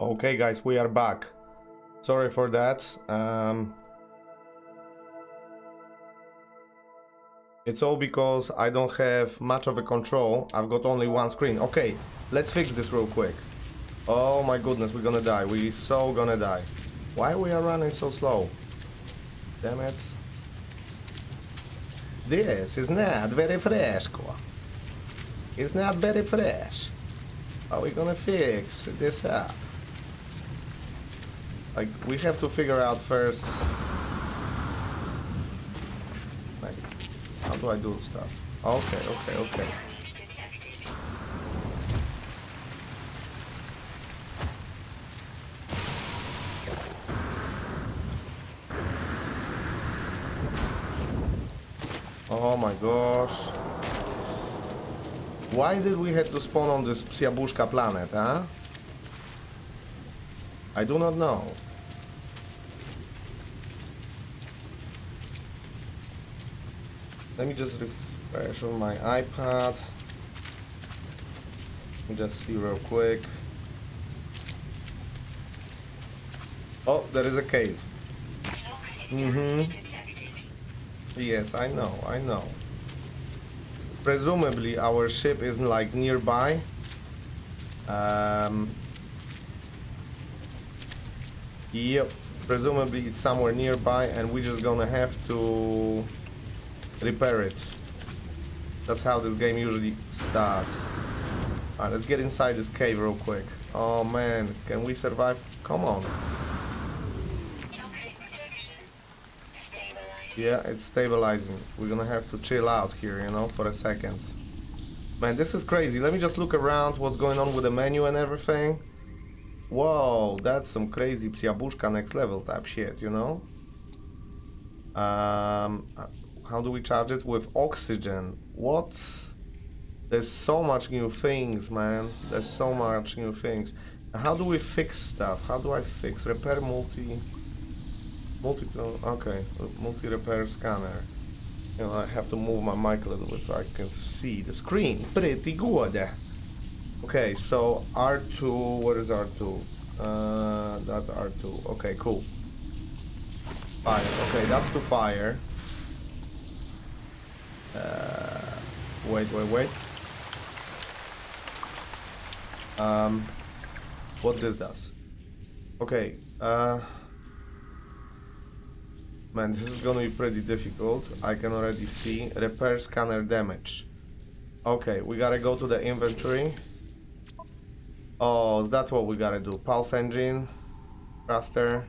Okay guys, we are back. Sorry for that. It's all because I don't have much of a control. I've got only one screen. Okay, let's fix this real quick. Oh my goodness, we're gonna die. We're so gonna die. Why we are running so slow? Damn it. This is not very fresco. It's not very fresh. Are we gonna fix this up? Like, we have to figure out first. Like, how do I do stuff? Okay, okay, okay. Oh my gosh. Why did we have to spawn on this Psiabushka planet, huh? I do not know. Let me just refresh on my iPad. Let me just see real quick. Oh, there is a cave. Mm-hmm. Yes, I know, I know. Presumably our ship is like nearby. Yep, presumably it's somewhere nearby and we're just gonna have to repair it. That's how this game usually starts. Alright, let's get inside this cave real quick. Oh man, can we survive? Come on. Yeah, it's stabilizing. We're gonna have to chill out here, you know, for a second. Man, this is crazy. Let me just look around what's going on with the menu and everything. Whoa, that's some crazy Psiabushka next level type shit, you know? How do we charge it? With oxygen. What? There's so much new things, man. There's so much new things. How do we fix stuff? How do I fix? Repair multi-repair scanner. You know, I have to move my mic a little bit so I can see the screen. Pretty good. Okay, so R2, what is R2? That's R2. Okay, cool. Fire. Okay, that's to fire. Wait. What this does? Okay. Man, this is gonna be pretty difficult. I can already see. Repair scanner damage. Okay, we gotta go to the inventory. Oh, is that what we gotta do? Pulse engine, thruster,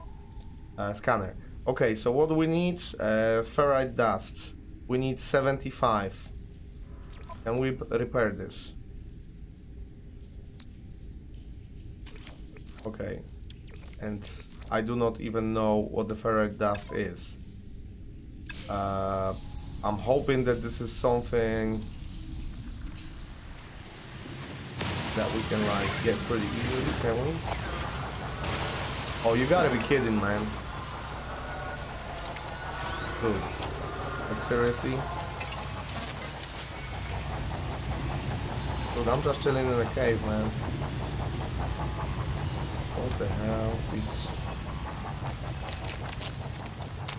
scanner. Okay, so what do we need? Ferrite dust. We need 75. Can we repair this? Okay. And I do not even know what the ferrite dust is. I'm hoping that this is something that we can like get pretty easily, can we? Oh, you gotta be kidding, man. Dude, like seriously? Dude, I'm just chilling in a cave, man. What the hell?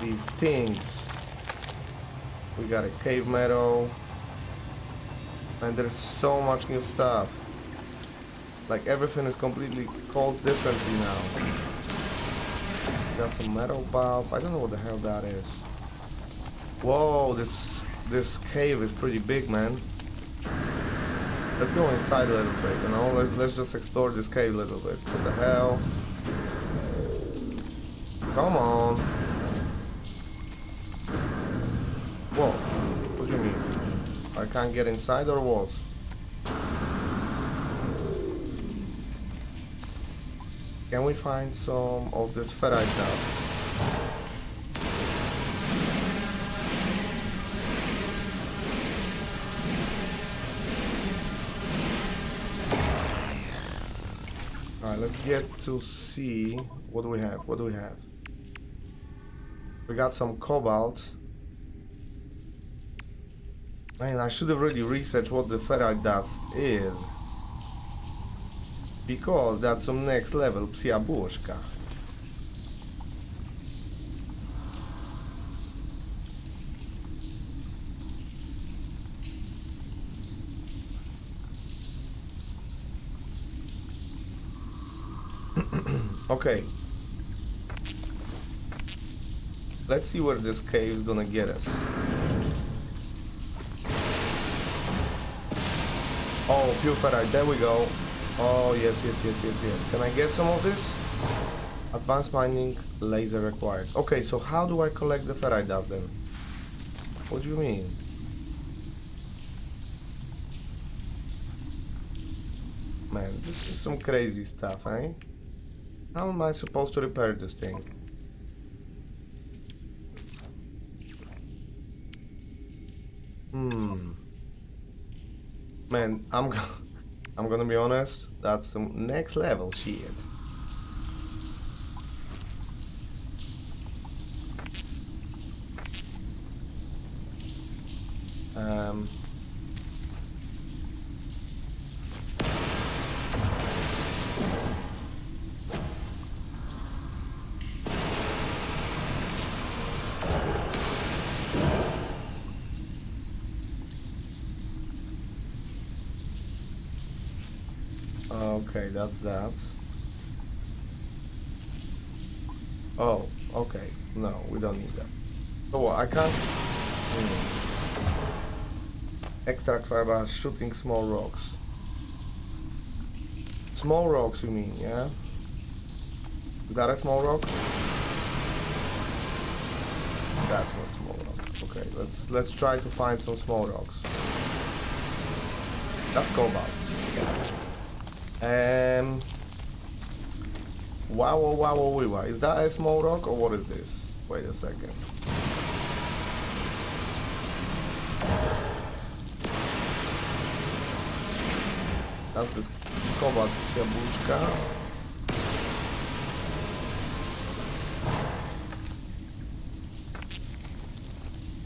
These things. We got a cave metal. And there's so much new stuff. Like everything is completely called differently now. Got some metal bulb. I don't know what the hell that is. Whoa, this cave is pretty big, man. Let's go inside a little bit, you know? Let's just explore this cave a little bit. What the hell? Come on. Whoa, what do you mean? I can't get inside or what? Can we find some of this ferrite now? Alright, let's get to see what do we have. What do we have? We got some cobalt. Man, I should have really researched what the ferrite dust is. because that's some next level psiabushka. Okay. Let's see where this cave is gonna get us. Oh, puriferite, there we go. Oh, yes. Can I get some of this? Advanced mining, laser required. Okay, so how do I collect the ferrite dust then? What do you mean? Man, this is some crazy stuff, eh? How am I supposed to repair this thing? Man, I'm gonna be honest, that's some next level shit. Okay, that's that. Oh, okay. No, we don't need that. So what, I can't... Extract fiber, shooting small rocks. Small rocks, you mean, yeah? Is that a small rock? That's not small rock. Okay, let's try to find some small rocks. That's cobalt. Yeah. Wow, is that a small rock or what is this? Wait a second. That's this cobalt siabushka.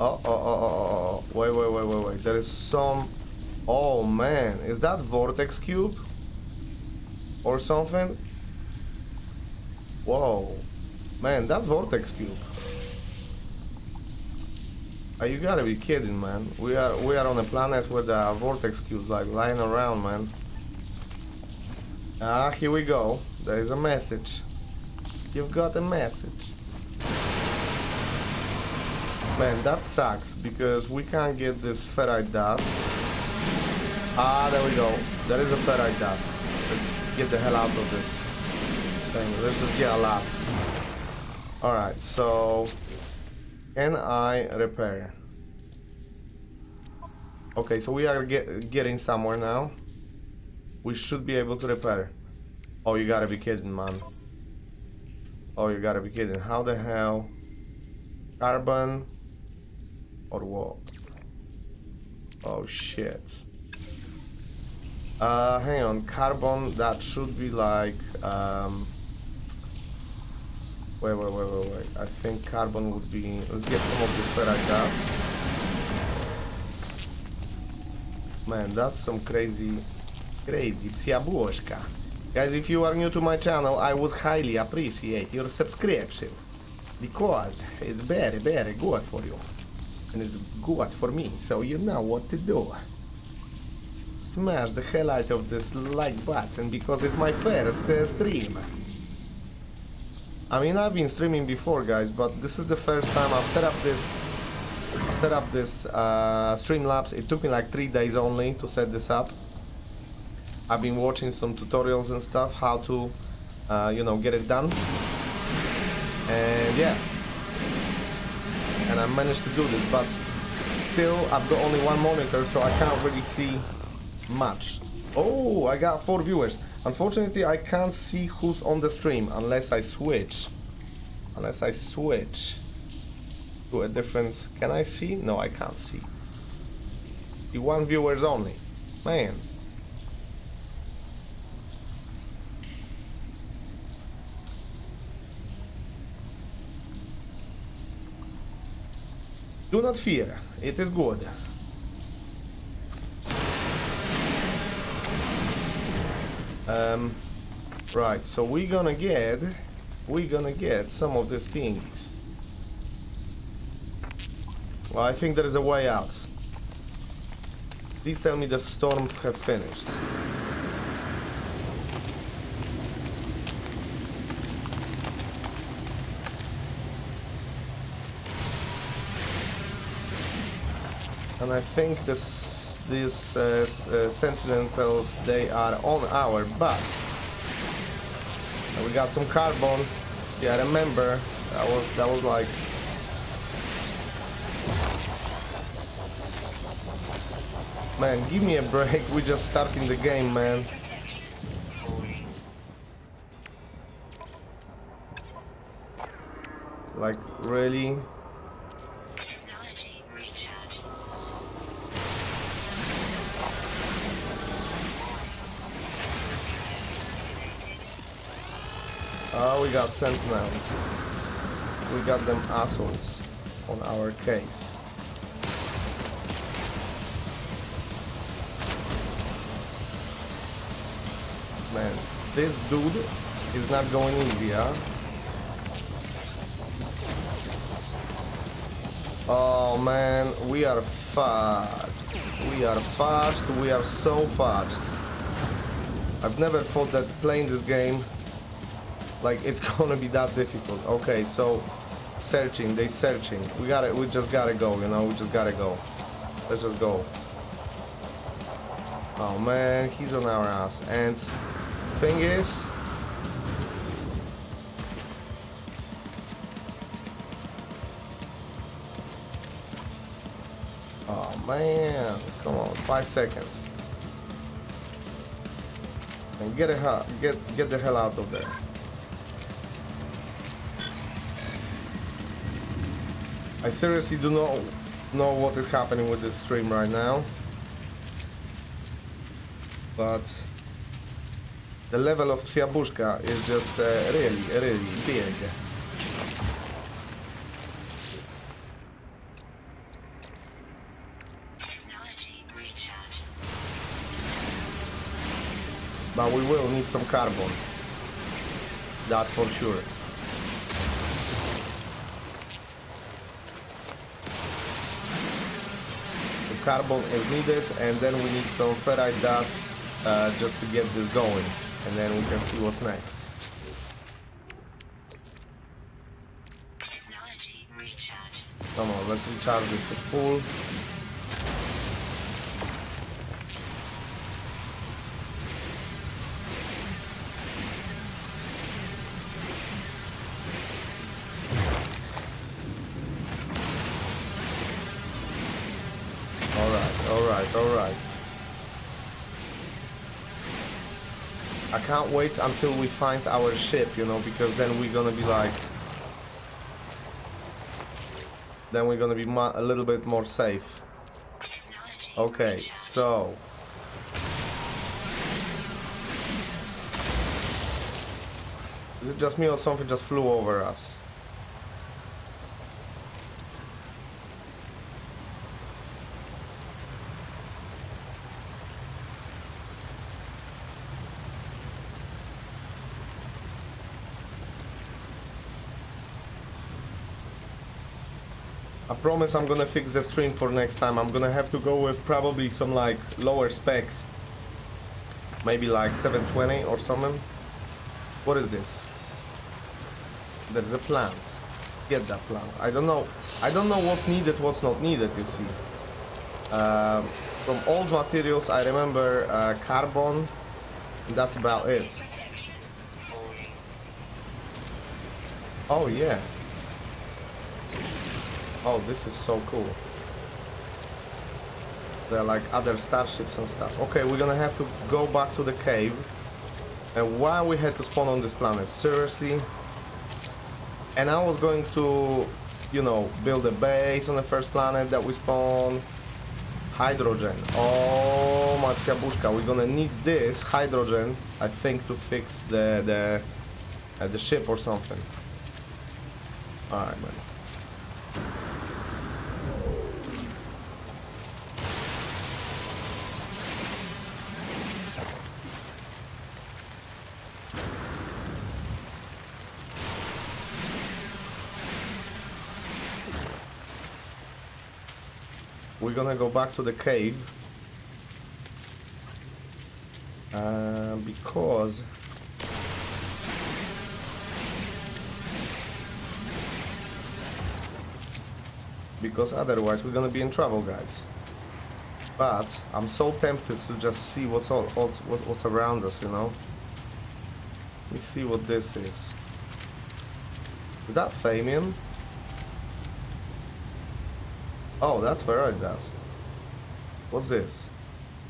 Oh, wait, there is some... Oh man, is that vortex cube? Or something? Whoa. Man, that's vortex cube. Oh, you gotta be kidding, man. We are on a planet with vortex cubes like lying around, man. Ah, here we go. There is a message. You've got a message. Man, that sucks because we can't get this ferrite dust. Ah, there we go. There is a ferrite dust. Let's get the hell out of this thing. Let's just get a lot. Alright, so... Can I repair? Okay, so we are getting somewhere now. We should be able to repair. Oh, you gotta be kidding, man. Oh, you gotta be kidding. How the hell? Carbon? Or what? Oh, shit. Hang on, carbon, that should be like, wait, I think carbon would be, let's get some of this ferrite dust. Man, that's some crazy psiabushka. Guys, if you are new to my channel, I would highly appreciate your subscription, because it's very good for you, and it's good for me, so you know what to do. Smash the hell out of this like button because it's my first stream. I mean, I've been streaming before, guys, but this is the first time I've set up this Streamlabs. It took me like 3 days only to set this up. I've been watching some tutorials and stuff how to, you know, get it done. And yeah, and I managed to do this, but still I've got only one monitor, so I can't really see much. Oh, I got 4 viewers. Unfortunately, I can't see who's on the stream unless I switch. Unless I switch to a different... Can I see? No, I can't see. The 1 viewers only. Man. Do not fear. It is good. Right, so we're gonna get some of these things. Well, I think there is a way out. Please tell me the storm have finished. And I think these Sentinels, they are on our butt. And we got some carbon. Yeah, I remember that was like. Man, give me a break. We're just starting the game, man. Like, really? Oh, we got Sentinel. We got them assholes on our case. Man, this dude is not going easy, huh? Oh man, we are fudged. We are fudged. We are so fudged. I've never thought that playing this game, like, it's gonna be that difficult. Okay, so searching, they searching. We just gotta go, you know, we just gotta go. Let's just go. Oh man, he's on our ass. And thing is, oh man, come on, 5 seconds. And get the hell out of there. I seriously do not know what is happening with this stream right now, but the level of Siabushka is just really big. Technology recharge. But we will need some carbon, that's for sure. Carbon is needed, and then we need some ferrite dust just to get this going, and then we can see what's next. Technology recharge. Come on, let's recharge this to full. Can't wait until we find our ship, you know, because then we're gonna be like, then we're gonna be a little bit more safe. Okay, so is it just me or something just flew over us? I promise I'm gonna fix the stream for next time. I'm gonna have to go with probably some like lower specs, maybe like 720 or something. What is this? There's a plant. Get that plant. I don't know what's needed, what's not needed, you see. From old materials I remember carbon, and that's about it. Oh yeah. Oh, this is so cool. They're like other starships and stuff. Okay, we're gonna have to go back to the cave. And why we had to spawn on this planet? Seriously? And I was going to, you know, build a base on the first planet that we spawned. Hydrogen. Oh, Macia Bushka. We're gonna need this hydrogen, I think, to fix the ship or something. Alright, man. We're gonna go back to the cave. Because... otherwise we're gonna be in trouble, guys. But I'm so tempted to just see what's what's around us, you know. Let me see what this is. Is that Famian? Oh, that's ferrite dust. What's this?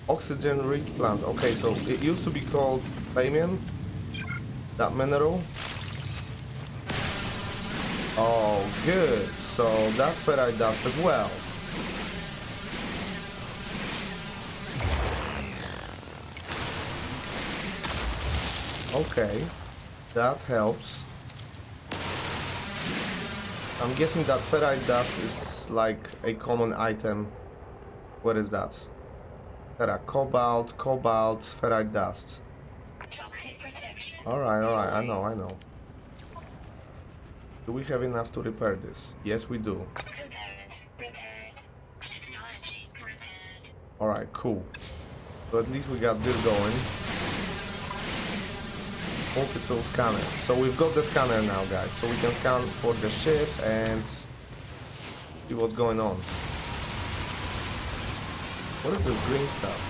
Oxygen-rich plant. Okay, so it used to be called Famian. That mineral. Oh, good. So that's ferrite dust as well. Okay, that helps. I'm guessing that ferrite dust is like a common item. What is that? Ferra cobalt, ferrite dust. Toxic protection. All right. I know. Do we have enough to repair this? Yes, we do. Technology repaired. All right, cool. So at least we got this going. Multi-tool scanner. So we've got the scanner now, guys. So we can scan for the ship and see what's going on. What is this green stuff?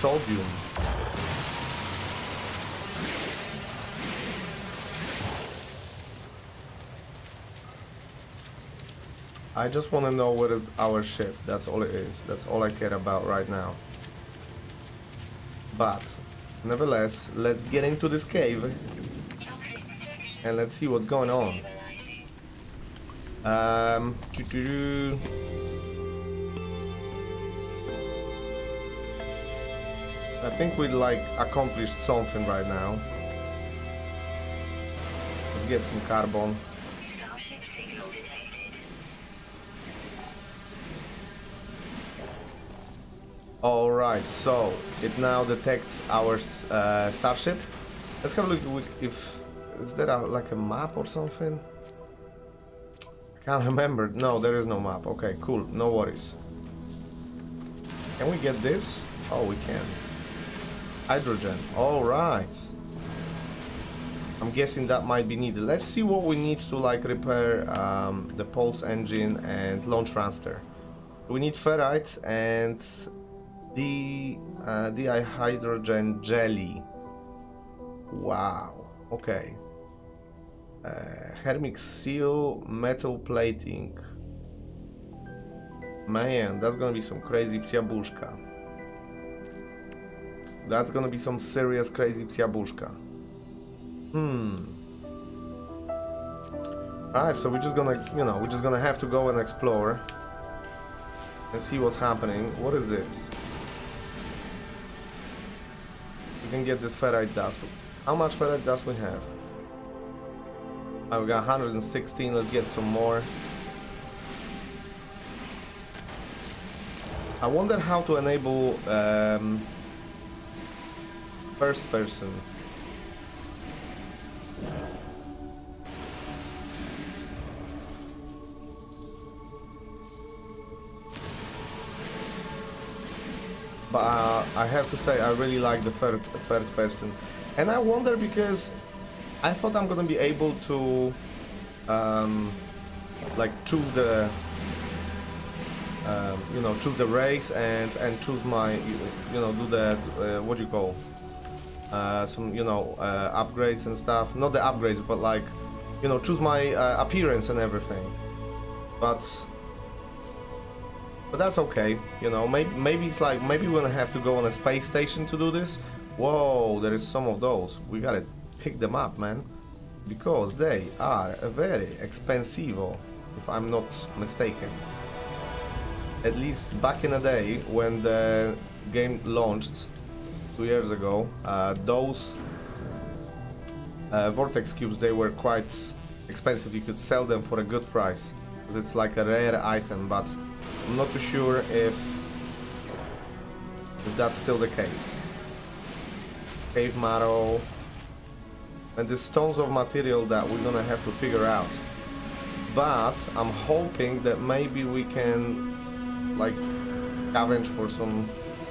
Sodium. I just want to know what is our ship. That's all it is. That's all I care about right now. But... nevertheless, let's get into this cave and let's see what's going on. I think we like accomplished something right now. Let's get some carbon. Alright, so it now detects our starship. Let's have a look if... is there like a map or something? Can't remember. No, there is no map. Okay, cool. No worries. Can we get this? Oh, we can. Hydrogen. Alright. I'm guessing that might be needed. Let's see what we need to like repair the pulse engine and launch thruster. We need ferrite and... the hydrogen jelly. Wow. Okay. Hermic seal, metal plating. Man, that's gonna be some crazy psiabushka. That's gonna be some serious crazy psiabushka. Alright, so we're just gonna, you know, we're just gonna have to go and explore and see what's happening. What is this? We can get this ferrite dust. How much ferrite dust we have? I've got 116. Let's get some more. I wonder how to enable first person. But I have to say I really like the third person, and I wonder because I thought I'm gonna be able to like choose the you know, choose the race and choose my, you know, do the what do you call, some, you know, upgrades and stuff. Not the upgrades, but like, you know, choose my appearance and everything. But that's okay, you know, maybe it's like, maybe we're gonna have to go on a space station to do this. Whoa, there is some of those. We gotta pick them up, man, because they are very expensive, if I'm not mistaken. At least back in the day, when the game launched 2 years ago, those vortex cubes, they were quite expensive. You could sell them for a good price, because it's like a rare item, but... I'm not too sure if that's still the case. Cave marrow. And the stones of material that we're gonna have to figure out. But I'm hoping that maybe we can like scavenge for some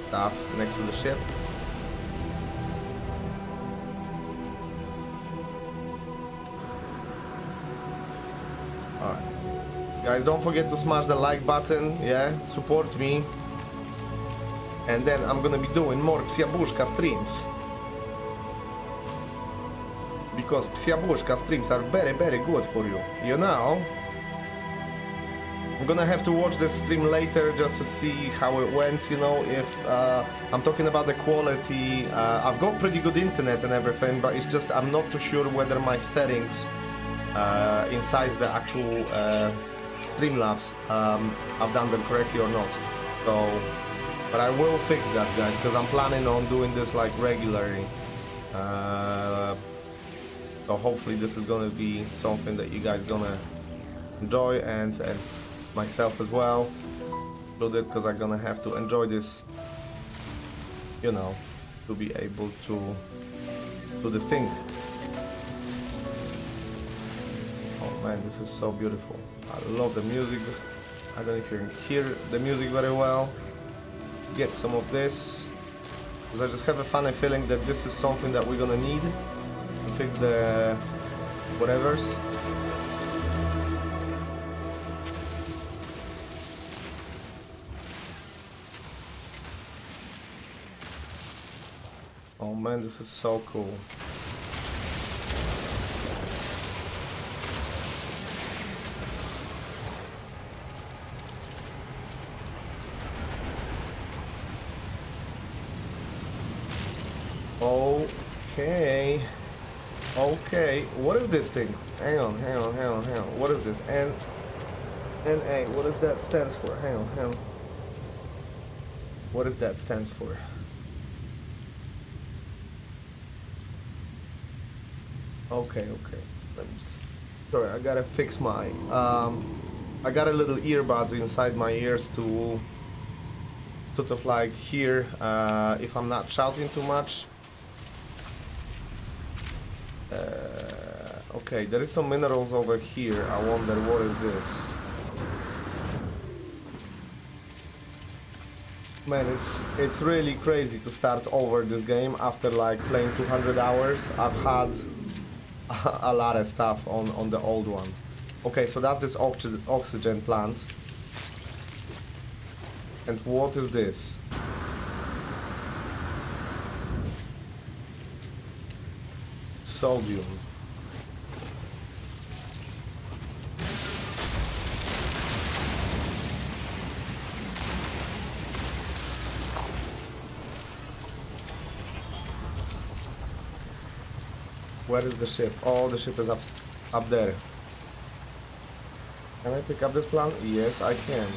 stuff next to the ship. Alright. Guys, don't forget to smash the like button, yeah? Support me. And then I'm gonna be doing more Psiabushka streams. Because Psiabushka streams are very good for you, you know? I'm gonna have to watch this stream later just to see how it went, you know, if I'm talking about the quality. I've got pretty good internet and everything, but it's just I'm not too sure whether my settings inside the actual Streamlabs, I've done them correctly or not. So, but I will fix that, guys, because I'm planning on doing this like regularly. So hopefully this is gonna be something that you guys gonna enjoy, and myself as well, because I'm gonna have to enjoy this, you know, to be able to do this thing. Oh man, this is so beautiful. I love the music. I don't know if you can hear the music very well. Let's get some of this, because I just have a funny feeling that this is something that we're gonna need to fix the whatevers. Oh man, this is so cool. Okay. Okay. What is this thing? Hang on. What is this? NA. What does that stand for? Hang on. What does that stand for? Okay. Sorry, I gotta fix my. I got a little earbuds inside my ears to sort of like hear if I'm not shouting too much. Okay, there is some minerals over here. I wonder what is this. Man, it's really crazy to start over this game after like playing 200 hours. I've had a lot of stuff on the old one. Okay, so that's this oxygen plant. And what is this? Sodium. Where is the ship? Oh, the ship is up there. Can I pick up this plant? Yes, I can.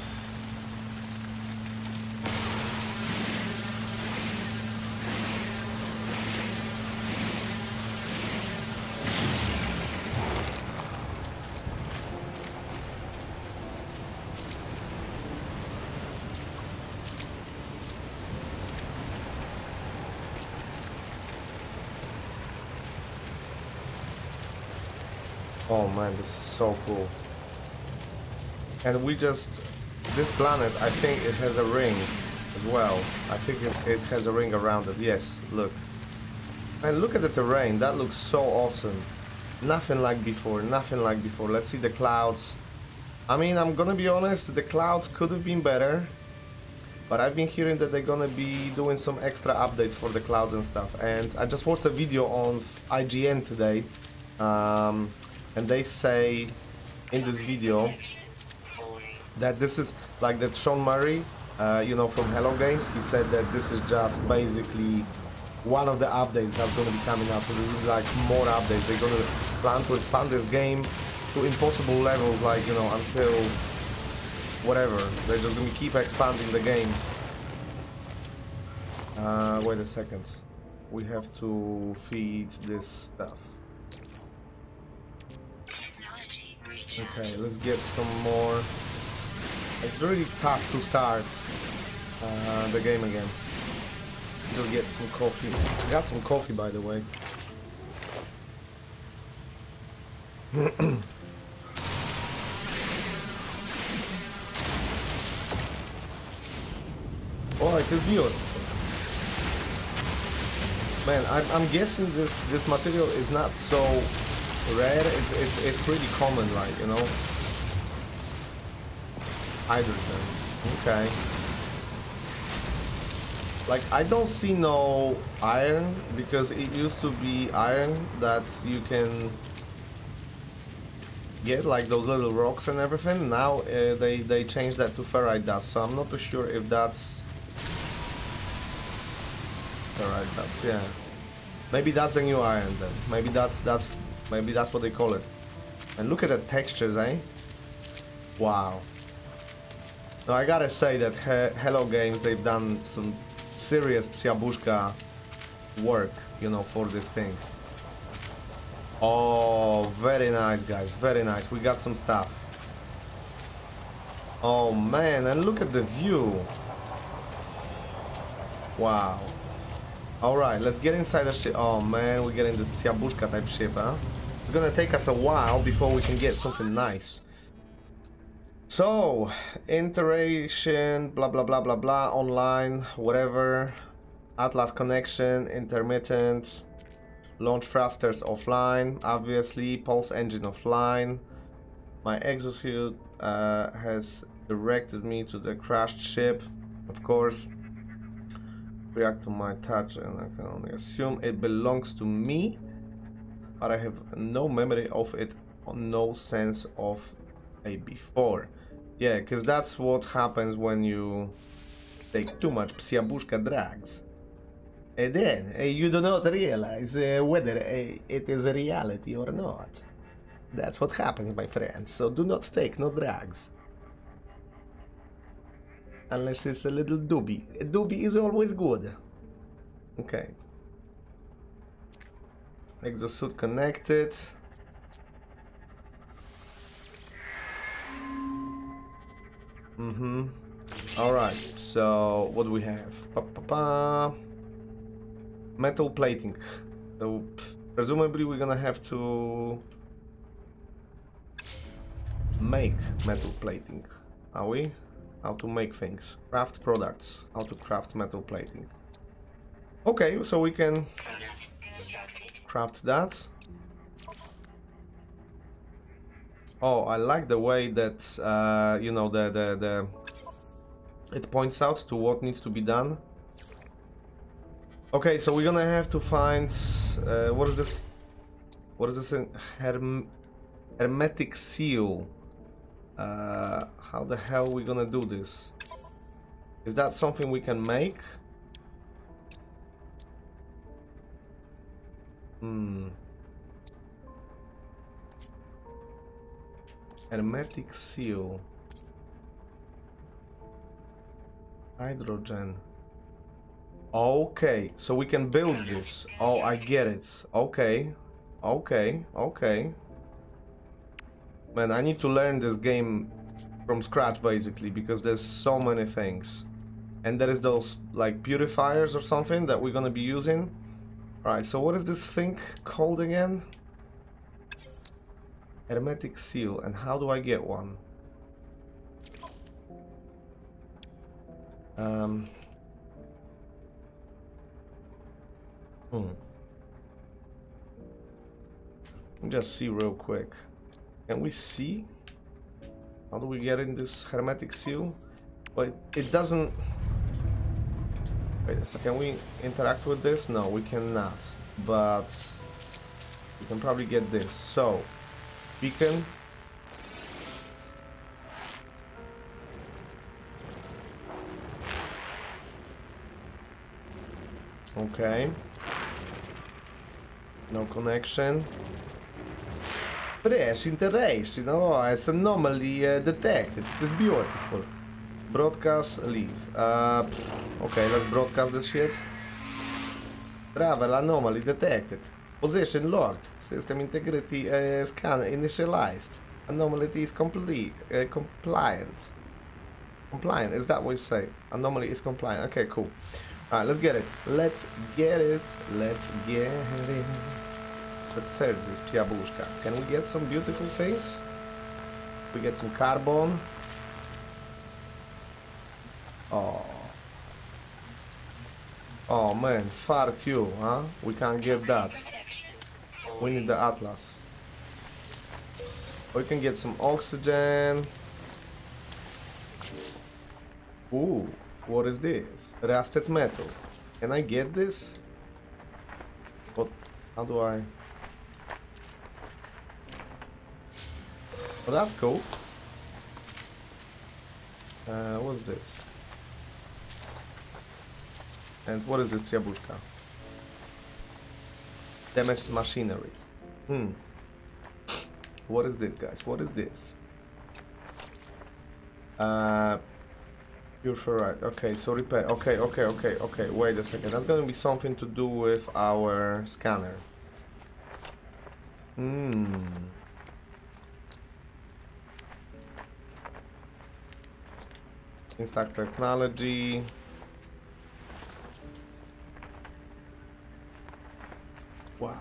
Oh man, this is so cool. And we just... This planet, I think it has a ring as well. I think it has a ring around it. Yes, look. And look at the terrain. That looks so awesome. Nothing like before. Nothing like before. Let's see the clouds. I mean, I'm gonna be honest. The clouds could have been better. But I've been hearing that they're gonna be doing some extra updates for the clouds and stuff. And I just watched a video on IGN today. And they say in this video that this is like that Sean Murray, you know, from Hello Games, he said that this is just basically one of the updates that's going to be coming out. So this is like more updates. They're going to plan to expand this game to impossible levels, like, you know, until whatever. They're just going to keep expanding the game. Wait a second. We have to feed this stuff. Okay, let's get some more. It's really tough to start the game again. Just get some coffee. I got some coffee, by the way. Oh, I can feel it. Man, I'm guessing this material is not so rare. It's pretty common, like, you know. Hydrogen. Okay. Like, I don't see no iron, because it used to be iron that you can get, like those little rocks and everything. Now they changed that to ferrite dust, so I'm not too sure if that's ferrite dust. Yeah, maybe that's a new iron then. Maybe that's what they call it. And look at the textures, eh? Wow. Now I gotta say that Hello Games, they've done some serious psiabushka work, you know, for this thing. Oh, very nice, guys, very nice. We got some stuff. Oh man, and look at the view. Wow. Alright, let's get inside the ship. Oh man, we're getting this psiabushka type ship, huh? It's gonna take us a while before we can get something nice. So, interaction, blah, blah, blah, blah, blah, online, whatever. Atlas connection, intermittent. Launch thrusters offline, obviously. Pulse engine offline. My exosuit has directed me to the crashed ship, of course. React to my touch, and I can only assume it belongs to me. But I have no memory of it, no sense of it before. Yeah, because that's what happens when you take too much psiabushka drugs. And then you do not realize whether it is a reality or not. That's what happens, my friend. So do not take no drugs. Unless it's a little doobie. A doobie is always good. Okay. Exosuit connected. Mm-hmm. Alright, so what do we have? Metal plating. So presumably we're gonna have to make metal plating. Are we? How to make things. Craft products. How to craft metal plating. Okay, so we can craft that. Oh, I like the way that, you know, it points out to what needs to be done. Okay, so we're gonna have to find, what is this? What is this? Hermetic seal. How the hell are we gonna do this? Is that something we can make? Hmm. Hermetic seal. Hydrogen. Okay, so we can build this. Oh, I get it. Okay. Okay, okay. Man, I need to learn this game from scratch, basically, because there's so many things. And there is those, like, purifiers or something that we're gonna be using. Alright, so what is this thing called again? Hermetic seal, and how do I get one? Just see real quick. Can we see? How do we get in this hermetic seal? But it doesn't. Wait a second. Can we interact with this? No, we cannot. But we can probably get this. So. Beacon. Okay. No connection. Fresh interaction. Oh, it's anomaly detected. It is beautiful. Broadcast, leave. Okay, let's broadcast this shit. Travel anomaly detected. Position logged. System integrity scan initialized. Anomaly is complete. Compliant. Compliant. Is that what you say? Anomaly is compliant. Okay, cool. All right, let's get it. Let's get it. Let's get it. Let's search this psiabushka. Can we get some beautiful things? We get some carbon. Oh, Oh man, fart you, huh? We can't give that. We need the Atlas. We can get some oxygen. Ooh, what is this? Rusted metal. Can I get this? What? How do I? Oh, that's cool. What's this? And what is this Yabushka? Damaged machinery. What is this, guys? What is this? You're sure right. Okay, so repair. Okay. Wait a second. That's gonna be something to do with our scanner. Instack technology. Wow.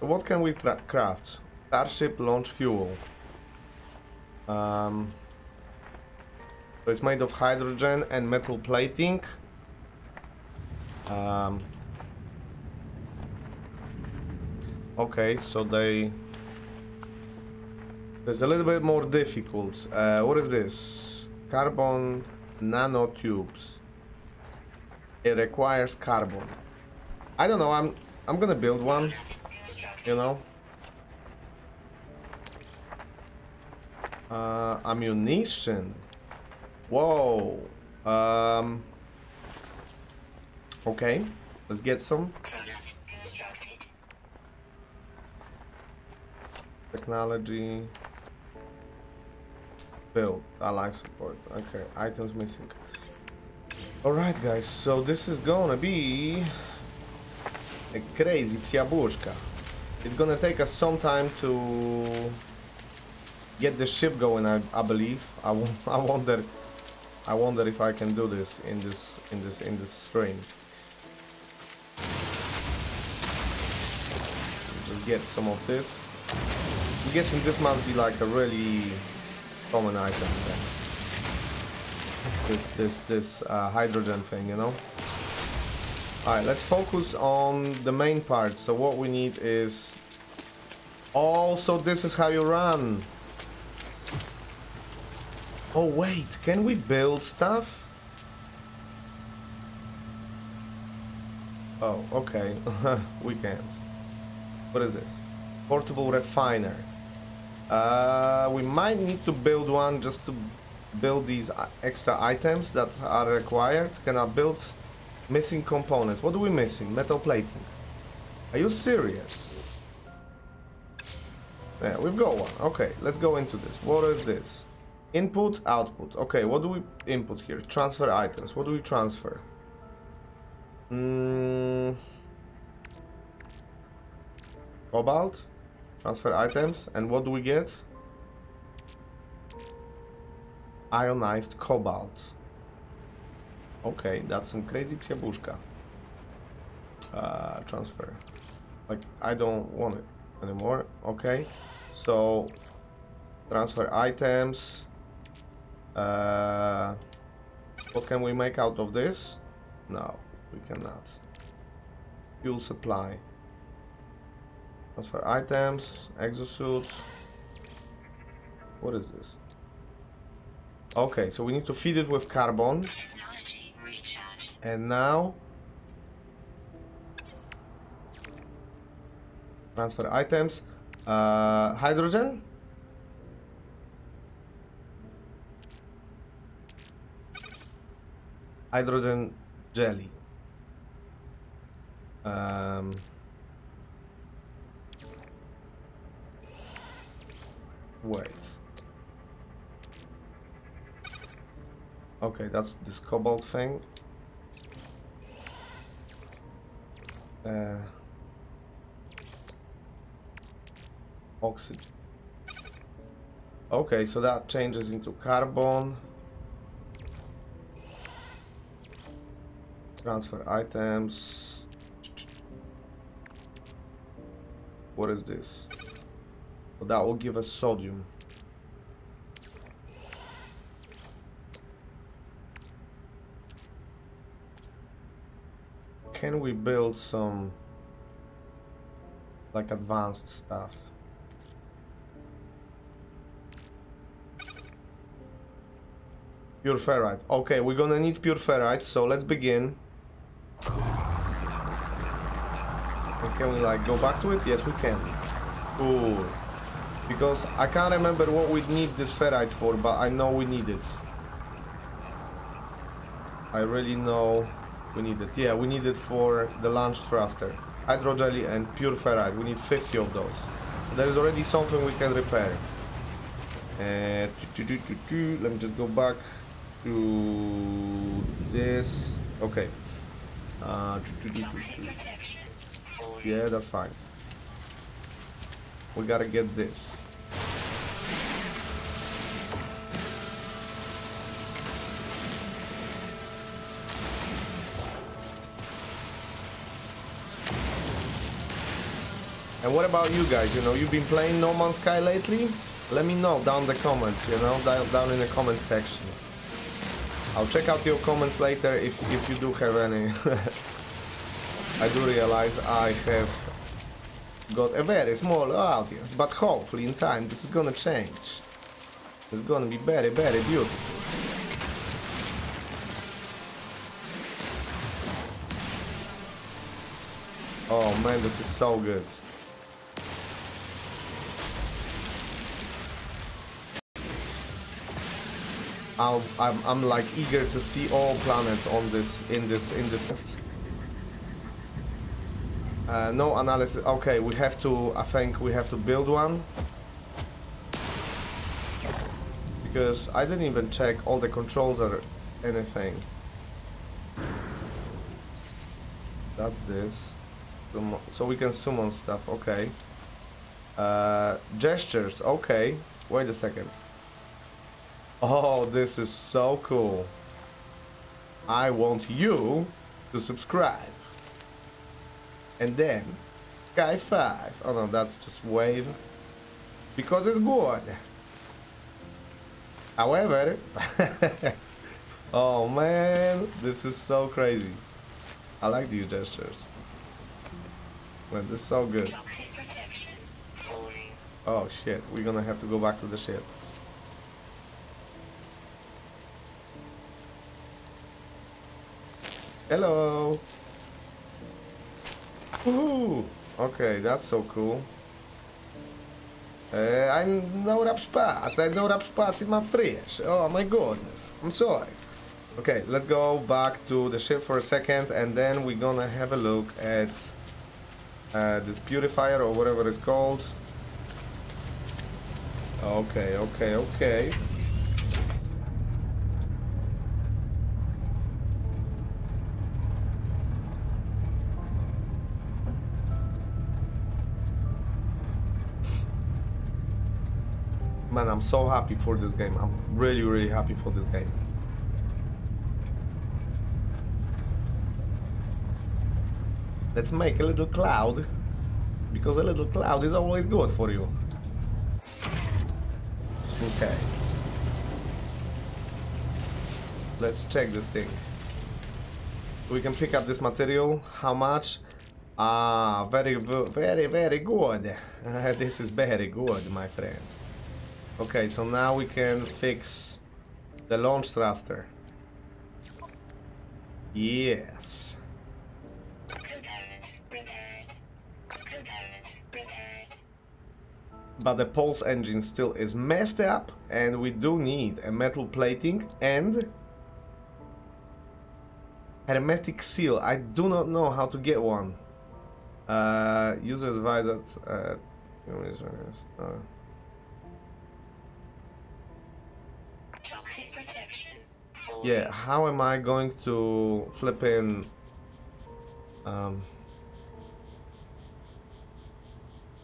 What can we craft? Starship launch fuel. So it's made of hydrogen and metal plating. Okay, so there's a little bit more difficult. What is this? Carbon nanotubes. It requires carbon. I don't know. I'm gonna build one. You know. Ammunition. Whoa. Okay, let's get some. Technology. Build. Life support. Okay, items missing. Alright guys, so this is gonna be a crazy psiabushka. It's gonna take us some time to get the ship going, I believe. I wonder if I can do this in this stream. Just get some of this. I'm guessing this must be like a really common item then. This hydrogen thing, you know. Alright, let's focus on the main part. So what we need is... Oh, so this is how you run. Oh wait, can we build stuff? Oh, okay. We can. What is this? Portable refiner. We might need to build one just to build these extra items that are required. Can I build missing components? What are we missing? Metal plating. Are you serious? Yeah, we've got one. Okay, let's go into this. What is this? Input, output. Okay, what do we input here? Transfer items. What do we transfer? Cobalt. Transfer items, and what do we get? Ionized cobalt. Okay, that's some crazy psiabushka. Transfer. Like, I don't want it anymore. Okay, so transfer items. What can we make out of this? No, we cannot. Fuel supply. Transfer items, exosuits. What is this? Okay, so we need to feed it with carbon. Technology recharge. And now transfer items, hydrogen. Hydrogen jelly. Wait. Okay, that's this cobalt thing. Oxygen. Okay, so that changes into carbon. Transfer items. What is this? But that will give us sodium. Can we build some like advanced stuff? Pure ferrite. Okay, we're gonna need pure ferrite, so let's begin. And can we like go back to it? Yes, we can. Cool. Because I can't remember what we need this ferrite for, but I know we need it. I really know we need it. Yeah, we need it for the launch thruster. Hydrogelly and pure ferrite. We need 50 of those. There is already something we can repair. Let me just go back to this. Okay. Yeah, that's fine. We gotta get this. And what about you guys? You know, you've been playing No Man's Sky lately? Let me know down the comments, you know, down in the comment section. I'll check out your comments later if you do have any. I do realize I have got a very small audience, but hopefully in time this is gonna change. It's gonna be very, very beautiful. Oh man, this is so good. I'm like eager to see all planets on this in this. No analysis. Okay, we have to. I think we have to build one because I didn't even check all the controls or anything. That's this. So we can summon stuff. Okay. Gestures. Okay. Wait a second. Oh, this is so cool. I want you to subscribe. And then, Sky 5. Oh no, that's just wave. Because it's good. However, oh man, this is so crazy. I like these gestures. Man, this is so good. Oh shit, we're gonna have to go back to the ship. Hello. Woohoo. Okay, that's so cool. I know rap space. I know rap space in my fridge. Oh my goodness. I'm sorry. Okay, let's go back to the ship for a second, and then we're gonna have a look at this purifier or whatever it's called. Okay, okay, okay. Man, I'm so happy for this game. I'm really, really happy for this game. Let's make a little cloud, because a little cloud is always good for you. Okay. Let's check this thing. We can pick up this material. How much? Ah, very, very, very good. This is very good, my friends. Okay, so now we can fix the launch thruster. Yes. Component prepared. Component prepared. But the pulse engine still is messed up, and we do need a metal plating and hermetic seal. I do not know how to get one. Users vital. Toxic protection. Yeah, how am I going to flip in?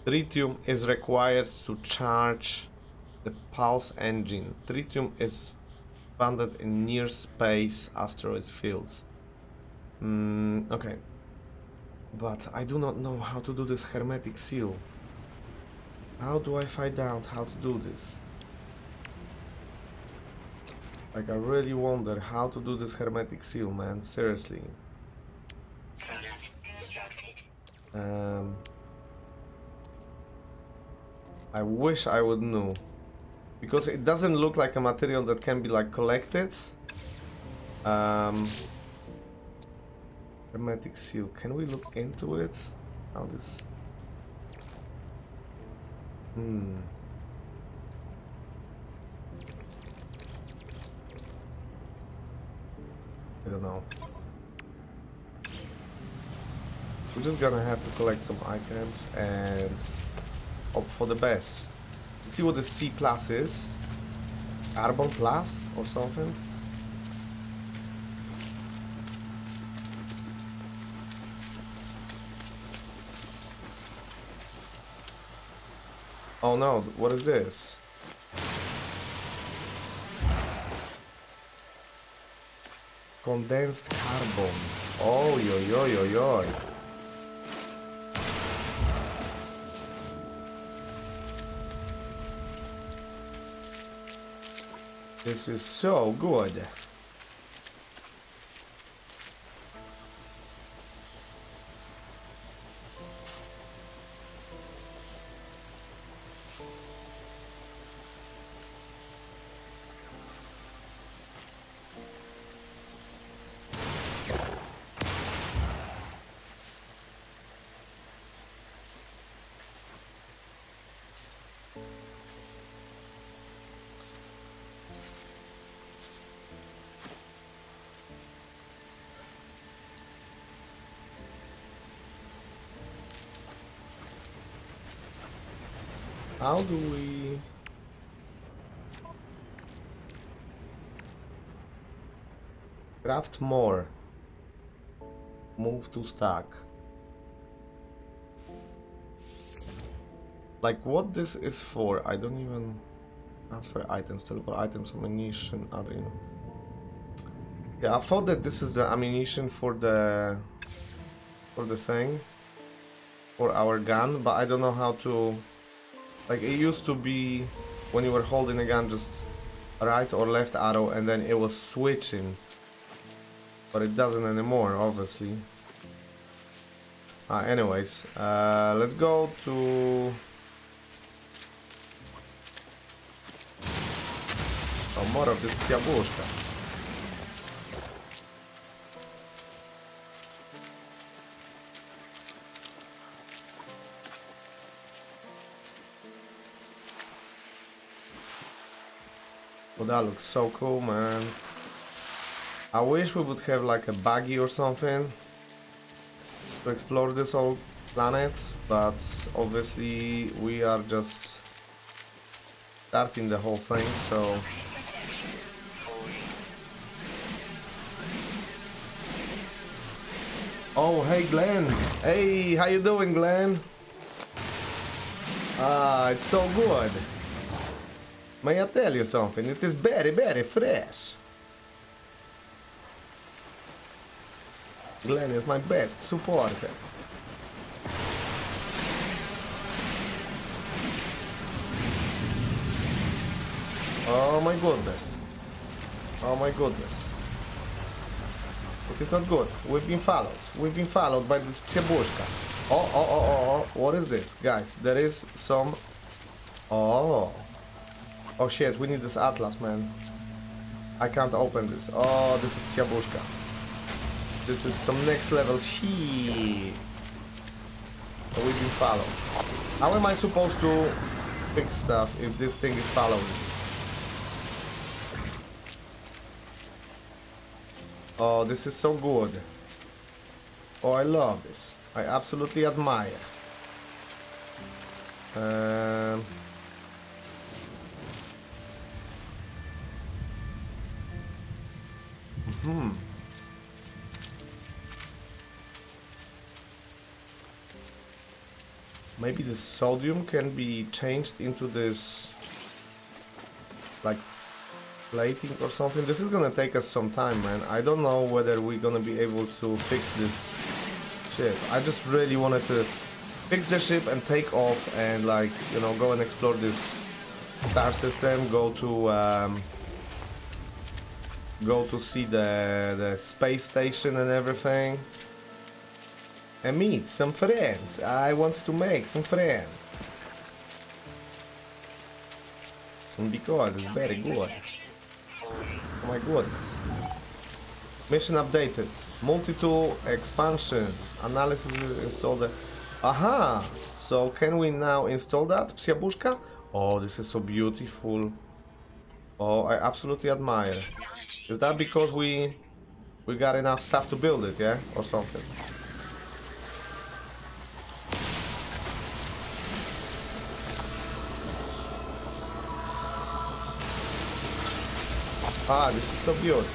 Tritium is required to charge the pulse engine. Tritium is abundant in near space asteroid fields. Okay, but I do not know how to do this hermetic seal. How do I find out how to do this? Like, I really wonder how to do this hermetic seal, man. Seriously. Product constructed. I wish I would know. Because it doesn't look like a material that can be, like, collected. Hermetic seal. Can we look into it? How this... I don't know. We're just gonna have to collect some items and hope for the best. Let's see what the C plus is. Carbon plus or something. Oh no, what is this? Condensed carbon. Oh, yo, yo, yo, yo. This is so good. How do we... craft more. Move to stack. Like what this is for, I don't even... Transfer items, teleport items, ammunition, other... Yeah, I thought that this is the ammunition for the... for the thing. For our gun, but I don't know how to... Like, it used to be, when you were holding a gun, just right or left arrow, and then it was switching. But it doesn't anymore, obviously. Anyways, let's go to... Oh, more of this Psiabushka. That looks so cool, man. I wish we would have like a buggy or something to explore this whole planet, but obviously we are just starting the whole thing, so... Oh, hey Glenn! Hey, how you doing, Glenn? Ah, it's so good! May I tell you something? It is very, very fresh. Glenn is my best supporter. Oh my goodness. Oh my goodness. It is not good. We've been followed. We've been followed by this Psiabushka. Oh, oh, oh, oh, oh. What is this? Guys, there is some... Oh. Oh shit, we need this Atlas, man. I can't open this. Oh, this is Psiabushka. This is some next level shit. Oh, we've been followed. How am I supposed to fix stuff if this thing is following me? Oh, this is so good. Oh, I love this. I absolutely admire. Maybe the sodium can be changed into this like plating or something. This is gonna take us some time, man. I don't know whether we're gonna be able to fix this ship. I just really wanted to fix the ship and take off and, like, you know, go and explore this star system, go to see the space station and everything, and meet some friends. I want to make some friends. And because it's very good. Oh my goodness. Mission updated. Multi-tool expansion. Analysis installed. Aha! So can we now install that? Psia Bushka? Oh, this is so beautiful. Oh, I absolutely admire. Is that because we got enough stuff to build it, yeah? Or something. Ah, this is so beautiful.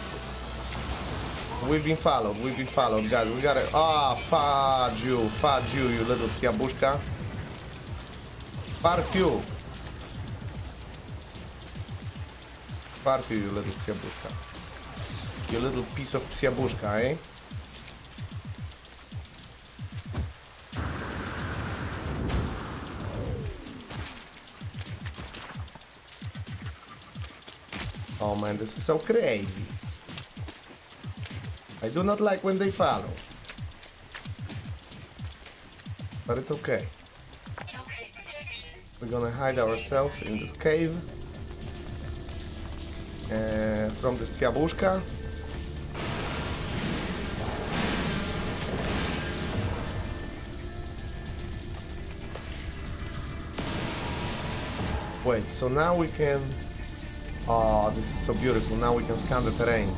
We've been followed, guys. We got it. Ah, fudge you, you little siabushka. Fart you, little siabushka. You little piece of siabushka, eh? Oh man, this is so crazy. I do not like when they follow. But it's okay. We're gonna hide ourselves in this cave. From this Siabushka. Wait, so now we can... Oh, this is so beautiful. Now we can scan the terrain.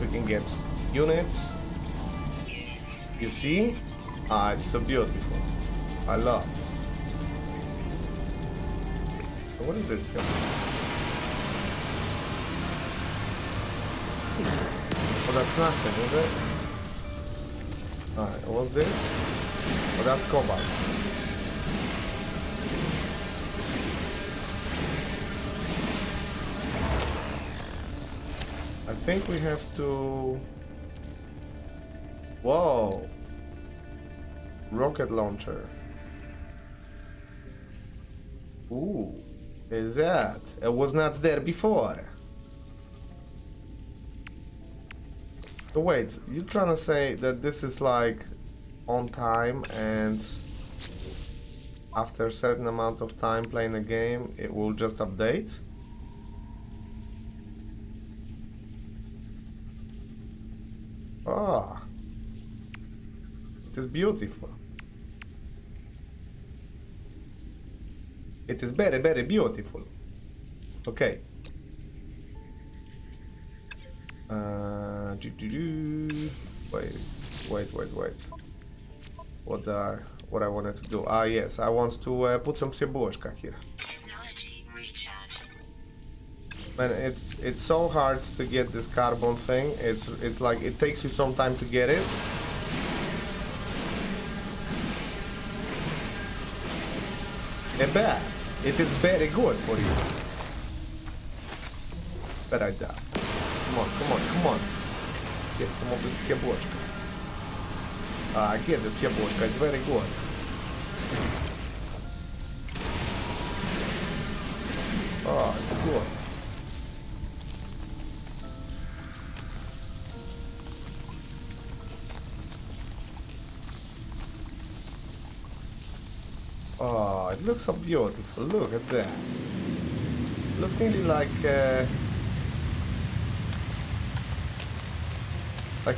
We can get units. You see? Ah, it's so beautiful. I love this. So what is this? Oh, that's nothing, is it? Alright, what's this? Oh, that's cobalt. I think we have to... Whoa! Rocket launcher. Ooh, is that? It was not there before. So wait, you're trying to say that this is like on time, and after a certain amount of time playing a game it will just update? Ah, it is beautiful. It is very, very beautiful. Okay. Wait. What I wanted to do? Ah, yes, I want to put some Siabushka here. Man, it's so hard to get this carbon thing. It's like it takes you some time to get it. But it is very good for you. But I died. Come on. Get some of this Siabushka. Ah, get the Siabushka. It's very good. Oh, it's good. Oh, it looks so beautiful. Look at that. It looks nearly like a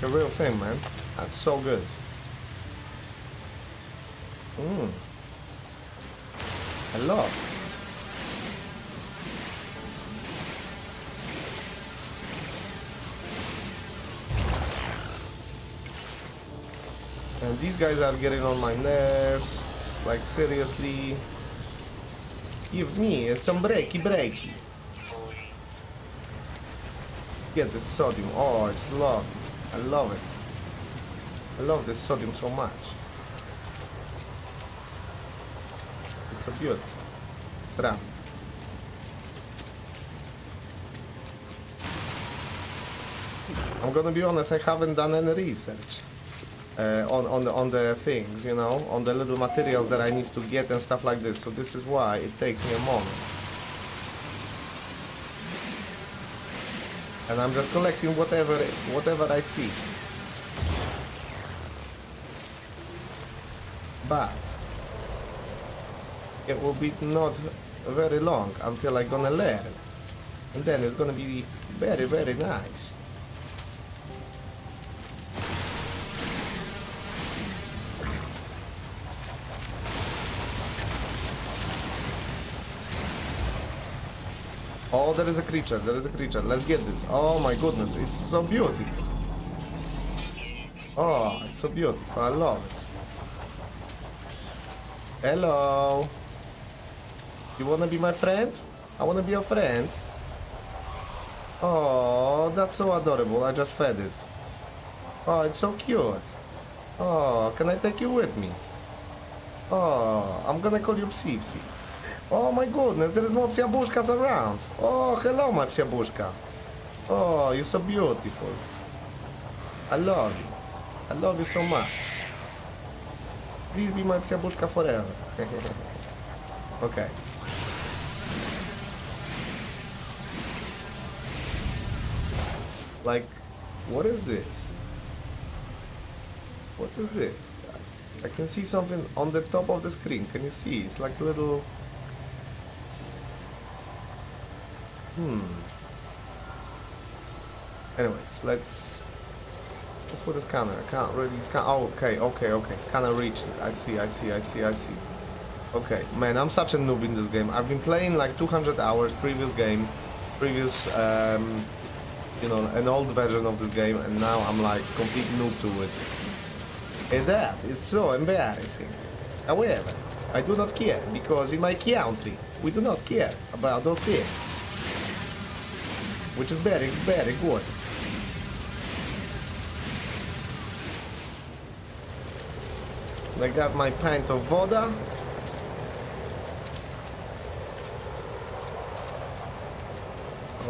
real thing, man. That's so good. Mmm. I love it. And these guys are getting on my nerves. Like, seriously, give me some breaky. Get the sodium. Oh, it's lovely. I love it. I love this sodium so much. It's a beautiful trap. I'm gonna be honest, I haven't done any research. on the things, you know, on the little materials that I need to get and stuff like this. So this is why it takes me a moment. And I'm just collecting whatever I see. But it will be not very long until I'm gonna learn, and then it's gonna be very, very nice. Oh, there is a creature, there is a creature. Let's get this. Oh my goodness, it's so beautiful. Oh, it's so beautiful, I love it. Hello. You wanna be my friend? I wanna be your friend. Oh, that's so adorable. I just fed it. Oh, it's so cute. Oh, can I take you with me? Oh, I'm gonna call you Psi-Psi. Oh my goodness, there is more psiabushkas around. Oh, hello, my psiabushka. Oh, you're so beautiful. I love you. I love you so much. Please be my psiabushka forever. Okay. Like, what is this? What is this, guys? I can see something on the top of the screen. Can you see? It's like little... Anyways, let's... Let's put a scanner. I can't really scan. Oh, okay, okay, okay. Scanner reached. I see, I see, I see, I see. Okay, man, I'm such a noob in this game. I've been playing like 200 hours previous game, you know, an old version of this game, and now I'm like complete noob to it. And that is so embarrassing. However, I do not care, because in my country, we do not care about those things. Which is very, very good. I got my pint of vodka.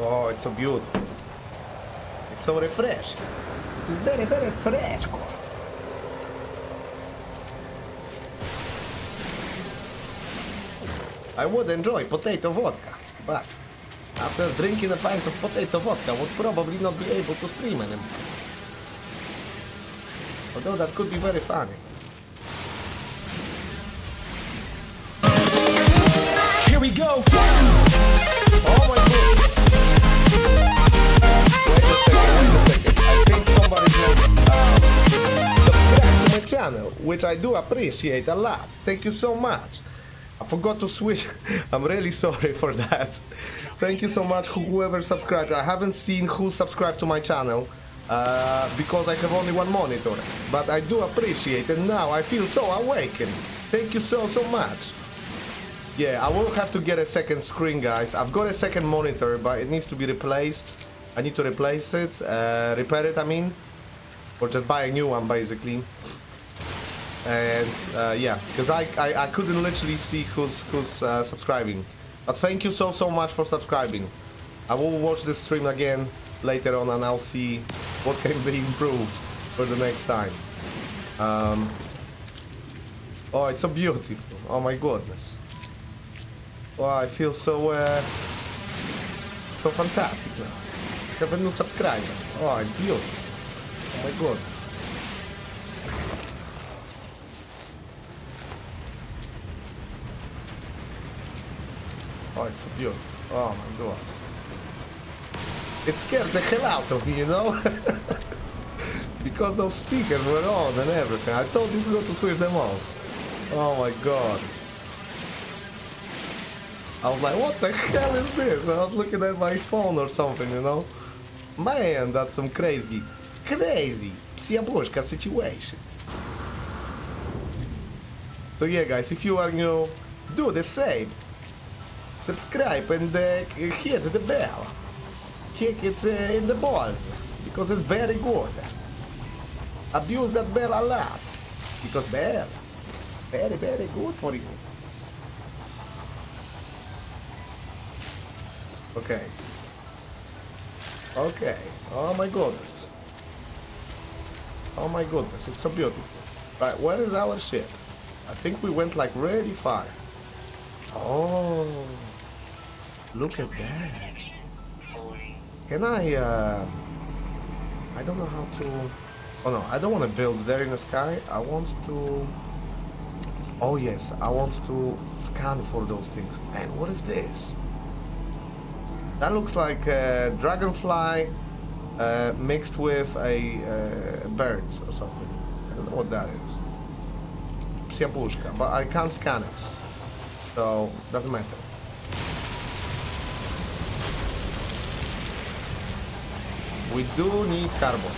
Oh, it's so beautiful. It's so refreshed. It's very, very fresh. I would enjoy potato vodka, but after drinking a pint of potato vodka, I would probably not be able to stream anymore. Although that could be very funny. We go. Oh my goodness. Wait a second. I think somebody subscribe to my channel, which I do appreciate a lot. Thank you so much. I forgot to switch. I'm really sorry for that. Thank you so much, whoever subscribed. I haven't seen who subscribed to my channel because I have only one monitor. But I do appreciate it. Now I feel so awakened. Thank you so, so much. Yeah, I will have to get a second screen, guys. I've got a second monitor, but it needs to be replaced. I need to replace it, repair it, I mean. Or just buy a new one, basically. And, yeah, because I couldn't literally see who's subscribing. But thank you so, so much for subscribing. I will watch this stream again later on, and I'll see what can be improved for the next time. Oh, it's so beautiful. Oh, my goodness. Wow, I feel so so fantastic now. I have a new subscriber. Oh, it's beautiful. Oh my god. Oh, it's so beautiful. Oh my god. It scared the hell out of me, you know? Because those speakers were on and everything. I told you not to switch them off. Oh my god. I was like, what the hell is this? I was looking at my phone or something, you know? Man, that's some crazy, crazy psiabushka situation. So yeah, guys, if you are new, do the same. Subscribe and hit the bell. Kick it in the balls, because it's very good. Abuse that bell a lot, because bell, very, very good for you. Okay. Okay. Oh my goodness. Oh my goodness, it's so beautiful. Right, where is our ship? I think we went like really far. Oh, look at that. Can I don't know how to... Oh no, I don't want to build there in the sky. I want to... Oh yes, I want to scan for those things. Man, what is this? That looks like a dragonfly mixed with a bird or something. I don't know what that is. Psiapushka, but I can't scan it, so doesn't matter. We do need carbon.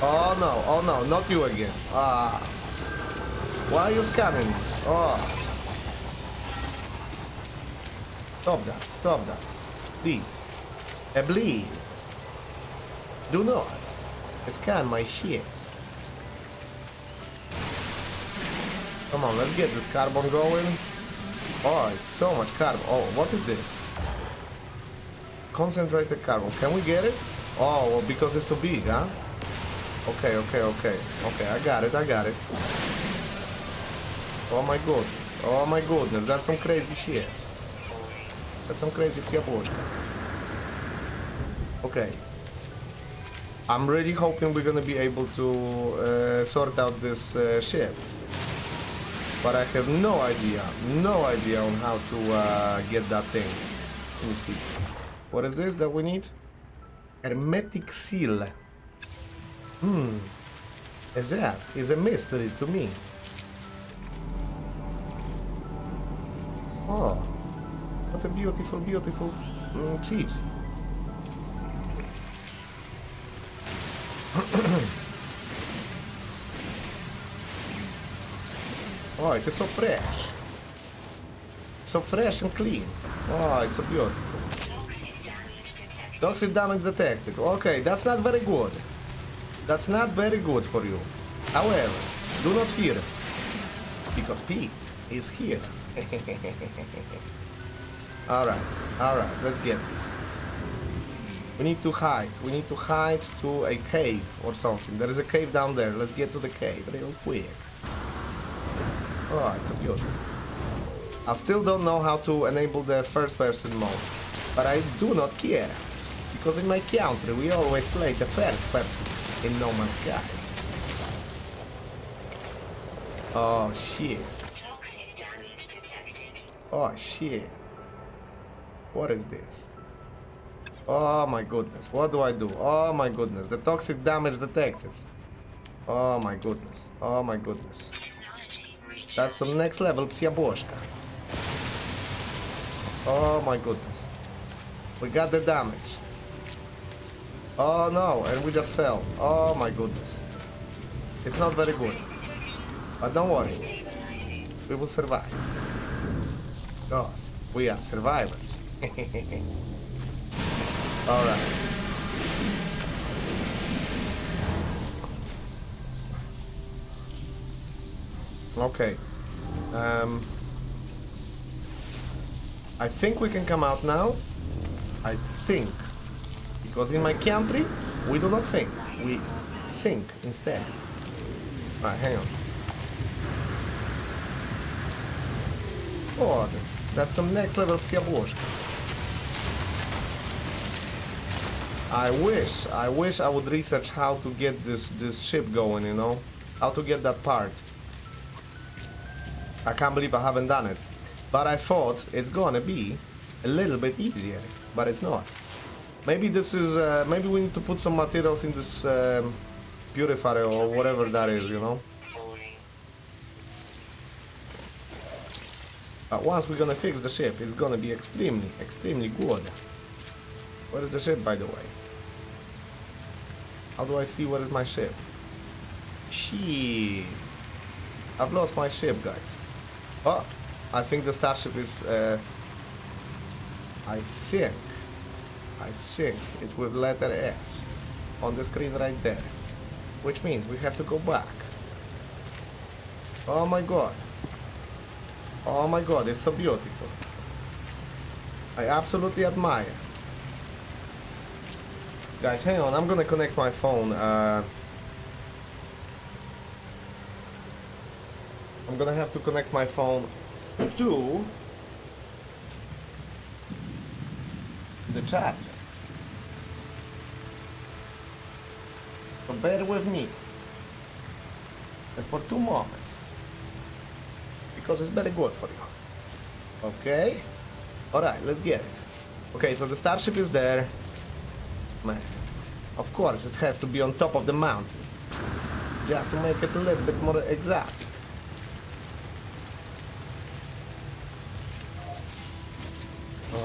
Oh no, not you again. Ah, why are you scanning? Oh, stop that, please. Please. Do not scan my shit. Come on, let's get this carbon going. Oh, it's so much carbon. Oh, what is this? Concentrated carbon. Can we get it? Oh, well, because it's too big, huh? Okay, okay, okay. Okay, I got it, I got it. Oh my goodness, that's some crazy shit. That's some crazy Tiapochka. Okay. I'm really hoping we're gonna be able to sort out this ship. But I have no idea on how to get that thing. Let me see. What is this that we need? Hermetic seal. Hmm. That is a mystery to me. Oh. What a beautiful, beautiful piece. Oh, it is so fresh. So fresh and clean. Oh, it's so beautiful. Toxic damage detected. Okay, that's not very good. That's not very good for you. However, do not fear. Because Pete is here. Alright, alright, let's get this. We need to hide. We need to hide to a cave or something. There is a cave down there. Let's get to the cave real quick. Oh, it's so beautiful. I still don't know how to enable the first-person mode. But I do not care. Because in my country, we always play the first-person in No Man's Sky. Oh, shit. Toxic damage detected. Oh, shit. What is this? Oh my goodness, what do I do? Oh my goodness, the toxic damage detected. Oh my goodness, oh my goodness. That's some next level Psiaboshka. Oh my goodness. We got the damage. Oh no, and we just fell. Oh my goodness. It's not very good. But don't worry. We will survive. God, we are survivors. Alright. Okay. I think we can come out now. I think. Because in my country, we do not think. We think instead. Alright, hang on. Oh, that's some next level Psiaboshka. I wish I would research how to get this ship going, you know? How to get that part. I can't believe I haven't done it. But I thought it's gonna be a little bit easier, but it's not. Maybe this is, maybe we need to put some materials in this purifier or whatever that is, you know? But once we're gonna fix the ship, it's gonna be extremely, extremely good. Where is the ship, by the way? How do I see what is my ship? Shit. I've lost my ship, guys. Oh, I think the starship is... I think it's with letter S on the screen right there. Which means we have to go back. Oh my god. Oh my god, it's so beautiful. I absolutely admire. Guys, hang on, I'm gonna connect my phone I'm gonna have to connect my phone to the chat. So bear with me for 2 moments, because it's very good for you. Okay, all right, let's get it. Okay, so the starship is there, man. Of course, it has to be on top of the mountain, just to make it a little bit more exact.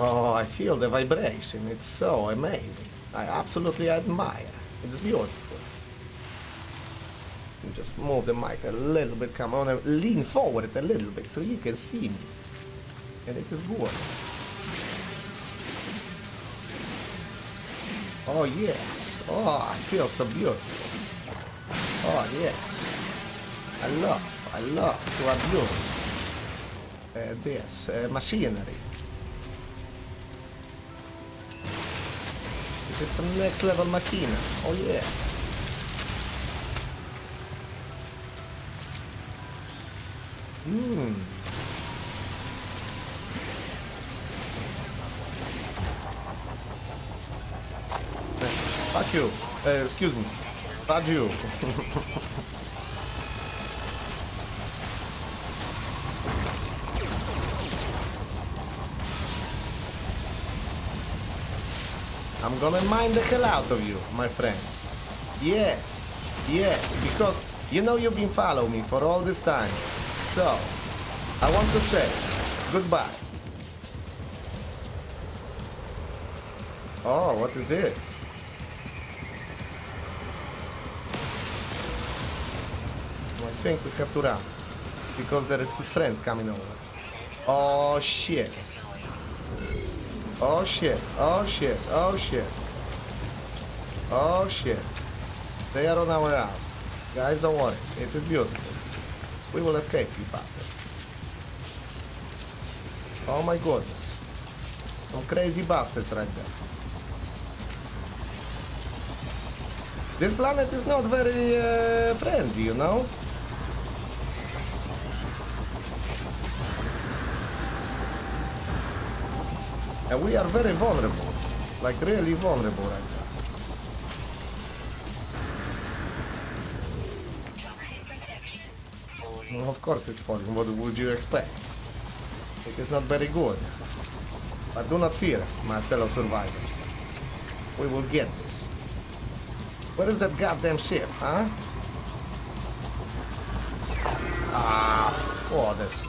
Oh, I feel the vibration. It's so amazing. I absolutely admire. It's beautiful. You just move the mic a little bit. Come on, and lean forward a little bit so you can see me. And it is good. Oh yes. Oh, I feel so beautiful. Oh yes. I love to abuse this machinery. It's some next level machina. Oh yeah. Hmm. Fuck you. Excuse me. Fuck you. I'm gonna mine the hell out of you, my friend. Yes, yes, because you know you've been following me for all this time. So, I want to say goodbye. Oh, what is this? I think we have to run, because there is his friends coming over. Oh, shit. Oh shit, oh shit, oh shit. Oh shit. They are on our house. Guys, don't worry. It is beautiful. We will escape, you bastards. Oh my goodness. Some crazy bastards right there. This planet is not very friendly, you know? And we are very vulnerable, like really vulnerable right now. Well, of course it's falling, what would you expect? It is not very good. But do not fear, my fellow survivors. We will get this. Where is that goddamn ship, huh? Ah, for this.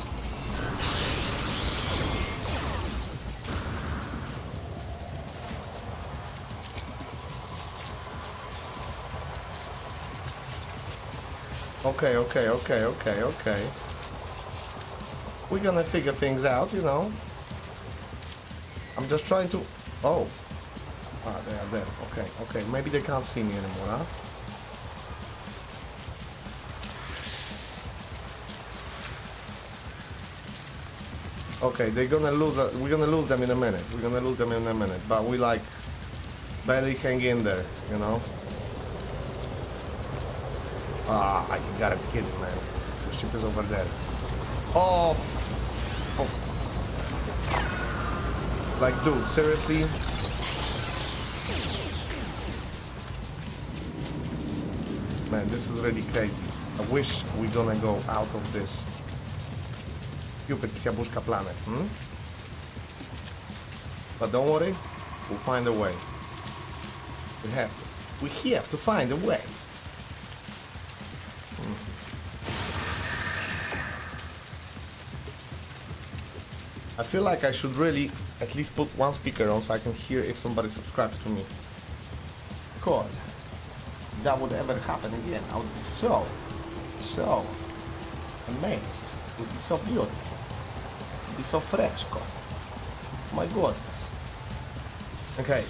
Okay. We're gonna figure things out, you know. I'm just trying to... Oh. Ah, they are there. Okay, okay. Maybe they can't see me anymore, huh? Okay, they're gonna lose... We're gonna lose them in a minute. But we, like, barely hang in there, you know. Ah, oh, you gotta be kidding, man. The ship is over there. Oh, oh. Like, dude, seriously? Man, this is really crazy. I wish we're gonna go out of this stupid Siabushka planet, hmm? But don't worry, we'll find a way. We have to. We have to find a way. I feel like I should really at least put one speaker on so I can hear if somebody subscribes to me. God, if that would ever happen again, I would be so amazed. It would be so beautiful. It would be so fresh, God. My goodness. Okay,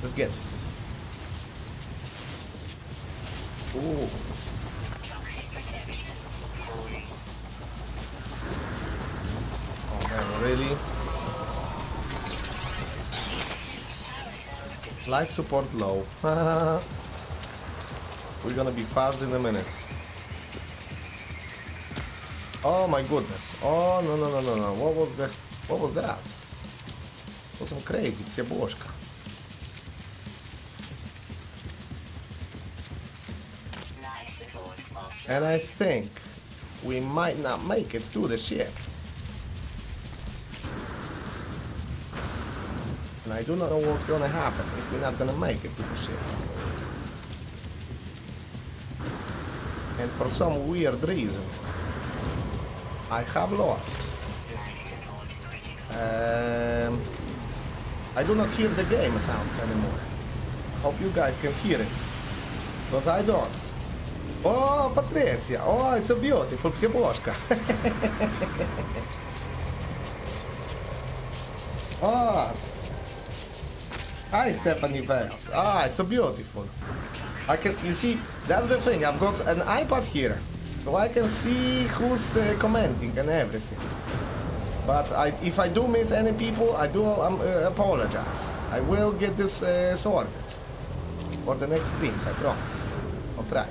let's get this. Ooh. Really? Life support low. We're gonna be fast in a minute. Oh my goodness. Oh no no no no no. What was that? What was that? To są crazy, cebłożka. And I think we might not make it to the ship. And I do not know what's gonna happen if we're not gonna make it to the ship. And for some weird reason, I have lost. I do not hear the game sounds anymore. Hope you guys can hear it, because I don't. Oh, Patricia! Oh, it's a beautiful cebłożka. Oh, hi, Stephanie Vales. Ah, it's so beautiful. I can, you see, that's the thing. I've got an iPad here, so I can see who's commenting and everything. But if I do miss any people, I do apologize. I will get this sorted for the next streams. I promise. I'll try.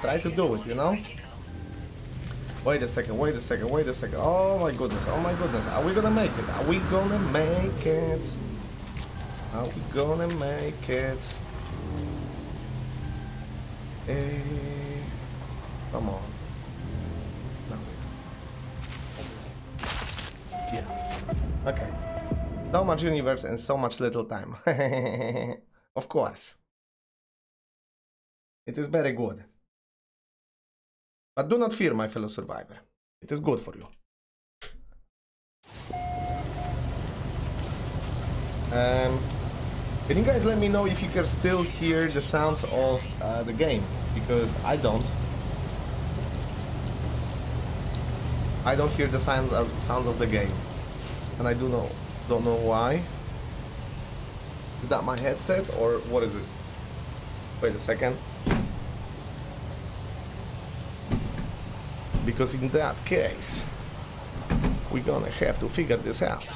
Try to do it, you know? Wait a second, wait a second, wait a second. Oh my goodness, oh my goodness. Are we gonna make it? Are we gonna make it? Are we gonna make it? Come on. No. Yeah. Okay. So much universe and so much little time. Of course. It is very good. But do not fear, my fellow survivor. It is good for you. Can you guys let me know if you can still hear the sounds of the game? Because I don't. I don't hear the sounds of the game. And I don't know why. Is that my headset or what is it? Wait a second. Because in that case, we're gonna have to figure this out.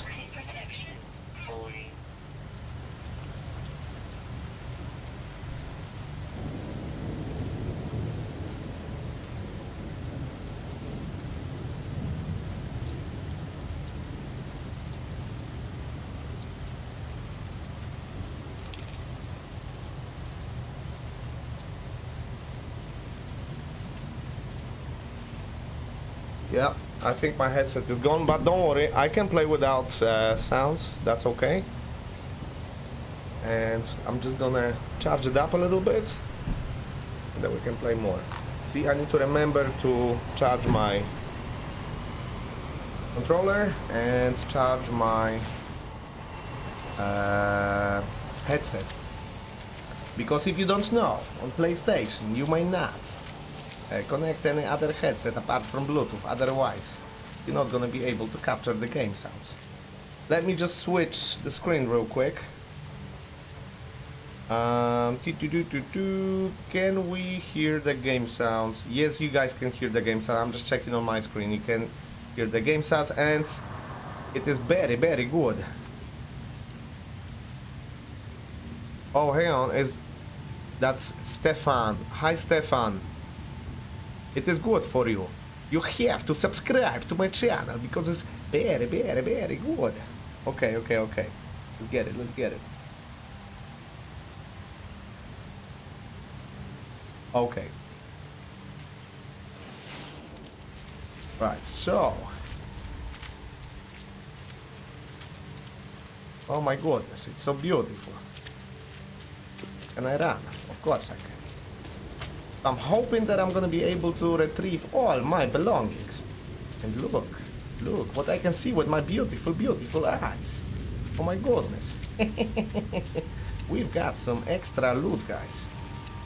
Yeah, I think my headset is gone, but don't worry, I can play without sounds, that's okay. And I'm just gonna charge it up a little bit, and then we can play more. See, I need to remember to charge my controller and charge my headset. Because if you don't know, on PlayStation, you may not. Connect any other headset apart from Bluetooth, otherwise you're not gonna be able to capture the game sounds. Let me just switch the screen real quick. Can we hear the game sounds? Yes, you guys can hear the game sounds. I'm just checking on my screen. You can hear the game sounds and it is very, very good. Oh, hang on, that's Stefan. Hi, Stefan. It is good for you. You have to subscribe to my channel because it's very, very, very good. Okay, okay, okay. Let's get it, let's get it. Okay. Right, so. Oh my goodness, it's so beautiful. Can I run? Of course I can. I'm hoping that I'm gonna be able to retrieve all my belongings. And look, look what I can see with my beautiful, beautiful eyes. Oh my goodness. We've got some extra loot, guys.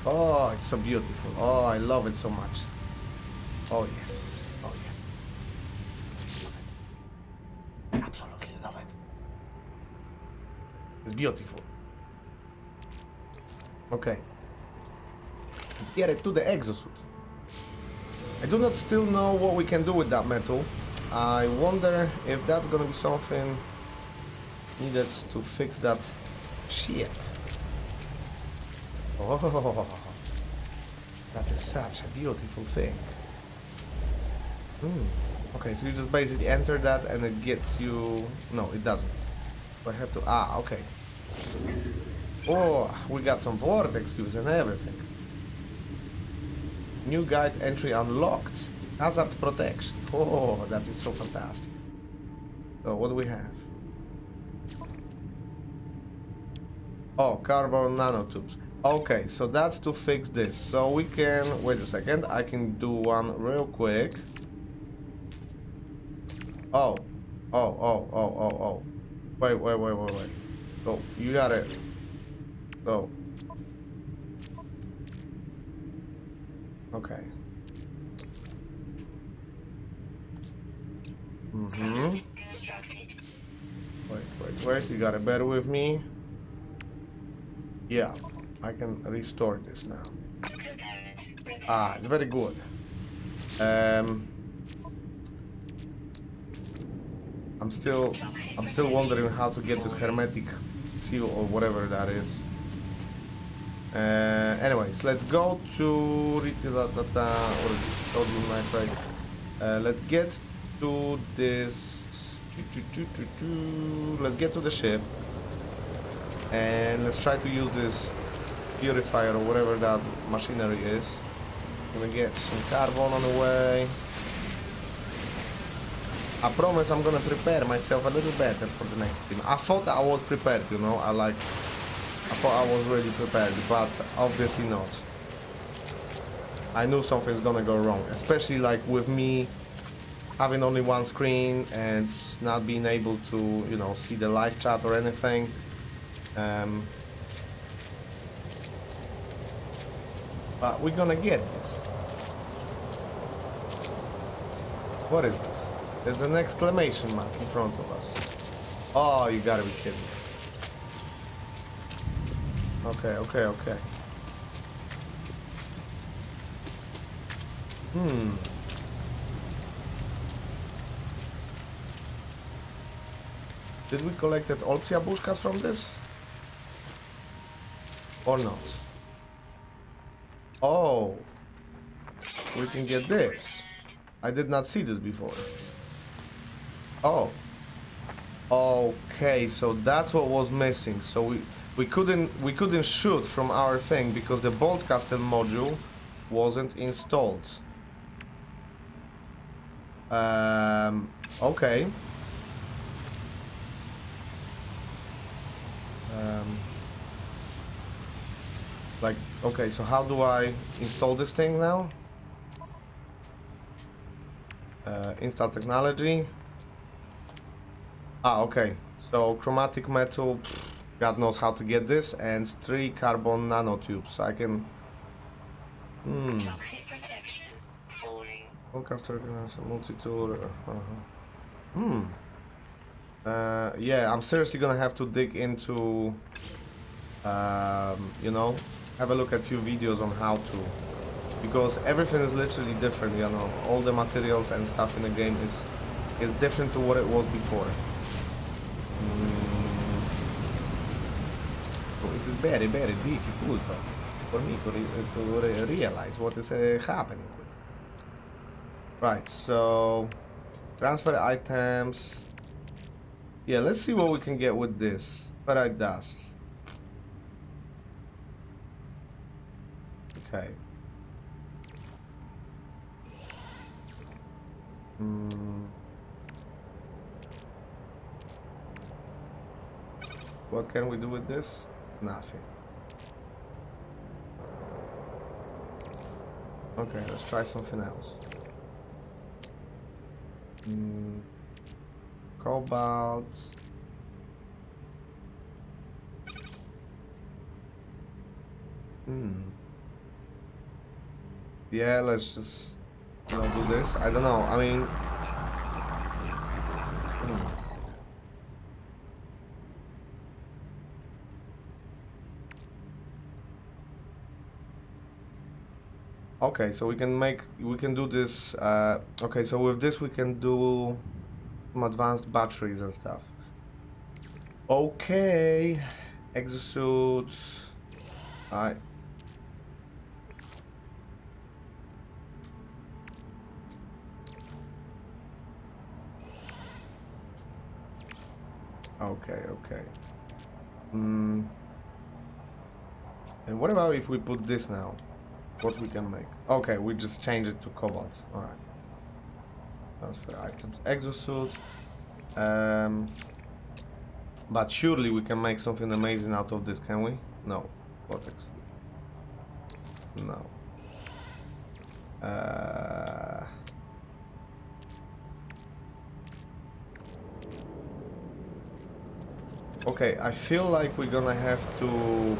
Oh, it's so beautiful. Oh, I love it so much. Oh yeah. Oh yeah. Absolutely love it. It's beautiful. Okay. Let's get it to the exosuit. I do not still know what we can do with that metal. I wonder if that's gonna be something needed to fix that ship. Oh, that is such a beautiful thing. Okay, so you just basically enter that and it gets you... No, it doesn't. So I have to... Ah, okay. Oh, we got some vortex cubes and everything. New guide entry unlocked. Hazard protection. Oh, that is so fantastic. So what do we have? Oh, carbon nanotubes. Okay, so that's to fix this. So we can... Wait a second. I can do one real quick. Oh. Wait. So you got it. So. Okay. Wait. You got it better with me. Yeah, I can restore this now. Ah, it's very good. I'm still wondering how to get this hermetic seal or whatever that is. Anyways, let's go to let's get to this. Let's get to the ship and let's try to use this purifier or whatever that machinery is. Gonna get some carbon on the way. I promise I'm gonna prepare myself a little better for the next team. I thought I was prepared, you know, I thought I was really prepared, but obviously not. I knew something's gonna go wrong, especially like with me having only one screen and not being able to, you know, see the live chat or anything. But we're gonna get this. What is this? There's an exclamation mark in front of us. Oh, you gotta be kidding me. Okay. Did we collect that Olpsia Bushka from this? Or not? Oh. We can get this. I did not see this before. Oh. Okay, so that's what was missing. So we couldn't shoot from our thing because the bolt caster module wasn't installed. Okay. Okay, so how do I install this thing now? Install technology. Ah, okay, so chromatic metal, God knows how to get this, and 3 carbon nanotubes. I can... Toxic protection. Falling. Forecaster, multi-tool. Yeah, I'm seriously gonna have to dig into, you know, have a look at a few videos on how to, because everything is literally different, you know, all the materials and stuff in the game is different to what it was before. So it is very, very difficult for me to realize what is happening. Right, so transfer items. Yeah, let's see what we can get with this. Ferrite dust. Okay. What can we do with this? Nothing. Okay, let's try something else. Cobalt. Yeah, let's just not do this. I don't know. I mean, okay, so we can do this. Okay, so with this we can do some advanced batteries and stuff. Okay, exosuits. Alright. Okay, okay. And what about if we put this now? What we can make? Okay, we just change it to cobalt. Alright. Transfer items. Exosuit. But surely we can make something amazing out of this, can we? No. Cortex. No. Okay, I feel like we're gonna have to